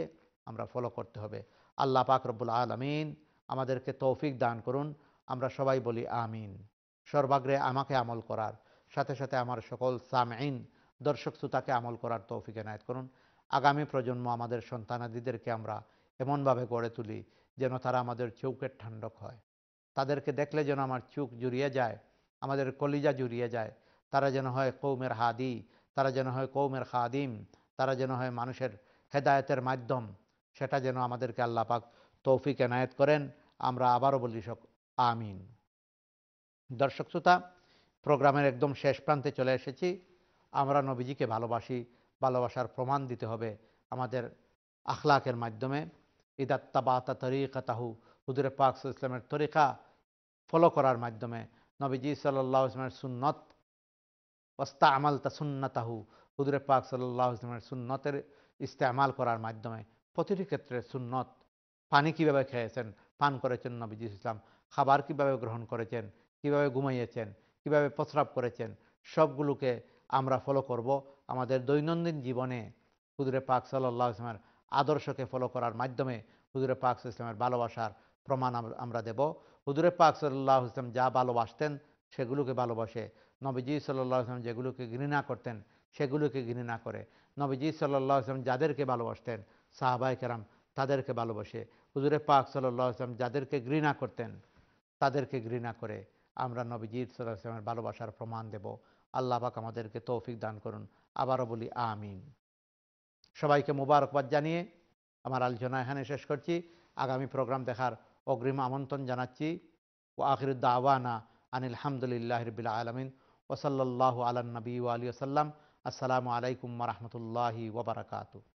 আমরা ফলো করতে হবে। আল্লাহ পাক রব্বুল আলামিন আমাদেরকে তৌফিক দান করুন, আমরা সবাই বলি আমিন। সর্বাগ্রে আমাকে আমল করার সাথে সাথে আমার সকল সামঈন দর্শক শ্রোতাকে আমল করার তৌফিক এনায়েত করুন। আগামী প্রজন্ম, আমাদের সন্তানাদিদেরকে আমরা এমনভাবে গড়ে তুলি যেন তারা আমাদের চৌকের ঠান্ডক হয়। তাদেরকে দেখলে যেন আমার চোখ জুড়িয়ে যায়, আমাদের কলিজা জুড়িয়ে যায়। তারা যেন হয় কৌমের হাদি, তারা যেন হয় কৌমের খাদিম, তারা যেন হয় মানুষের হেদায়েতের মাধ্যম। সেটা যেন আমাদেরকে আল্লাহ পাক তৌফিক এনায়েত করেন। আমরা আবারও বলি আমিন। দর্শক শ্রোতা, প্রোগ্রামের একদম শেষ প্রান্তে চলে এসেছি। আমরা নবীজিকে ভালোবাসি, ভালোবাসার প্রমাণ দিতে হবে আমাদের আখলাকের মাধ্যমে। ইদাত্তাবাতা তরিকাতাহু, হুজুরে পাক সাল্লাল্লাহু আলাইহি ওয়াসাল্লামের তরিকা ফলো করার মাধ্যমে, নবীজি সাল্লাল্লাহু আলাইহি ওয়াসাল্লামের সুন্নত ওয়াস্তামালতা সুন্নাতাহু, হুজুরে পাক সাল্লাল্লাহু আলাইহি ওয়াসাল্লামের সুন্নতের ইস্তেমাল করার মাধ্যমে প্রতিটি ক্ষেত্রে সুন্নত। পানি কীভাবে খেয়েছেন, পান করেছেন নবীজি ইসলাম, খাবার কীভাবে গ্রহণ করেছেন, কীভাবে ঘুমাইয়েছেন, কীভাবে প্রস্রাব করেছেন, সবগুলোকে আমরা ফলো করব। আমাদের দৈনন্দিন জীবনে হুজুরে পাক সাল্লাল্লাহু আলাইহি ওয়াসাল্লামের আদর্শকে ফলো করার মাধ্যমে হুজুরে পাক সাল্লাল্লাহু আলাইহি ওয়াসাল্লামের ভালোবাসার প্রমাণ আমরা দেব। হুজুরে পাক সাল্লাল্লাহু আলাইহি ওয়াসাল্লাম যা ভালোবাসতেন সেগুলোকে ভালোবাসে, নবীজি সাল্লাল্লাহু আলাইহি ওয়াসাল্লাম যেগুলোকে ঘৃণা করতেন সেগুলোকে ঘৃণা করে, নবীজি সাল্লাল্লাহু আলাইহি ওয়াসাল্লাম যাদেরকে ভালোবাসতেন সাহাবায়ে কেরাম তাদেরকে ভালোবাসে, হুজুরে পাক সাল্লাল্লাহু আলাইহি ওয়াসাল্লাম যাদেরকে ঘৃণা করতেন তাদেরকে ঘৃণা করে। আমরা নবীজি সাল্লাল্লাহু আলাইহি ওয়াসাল্লামের ভালোবাসার প্রমাণ দেব। আল্লাহ পাক আমাদেরকে তৌফিক দান করুন। আবারও বলি আমিন। সবাইকে মুবারকবাদ জানিয়ে আমার আলোচনা এখানে শেষ করছি। আগামী প্রোগ্রাম দেখার অগ্রিম আমন্ত্রণ জানাচ্ছি। ও আখির দাওয়ানা আনিল হামদুলিল্লাহি রাব্বিল আলামিন ওয়া সাল্লাল্লাহু আলা নবী ওয়া আলিহি ওয়া সাল্লাম। আসসালামু আলাইকুম ওয়া রাহমাতুল্লাহি ওয়া বারাকাতুহু।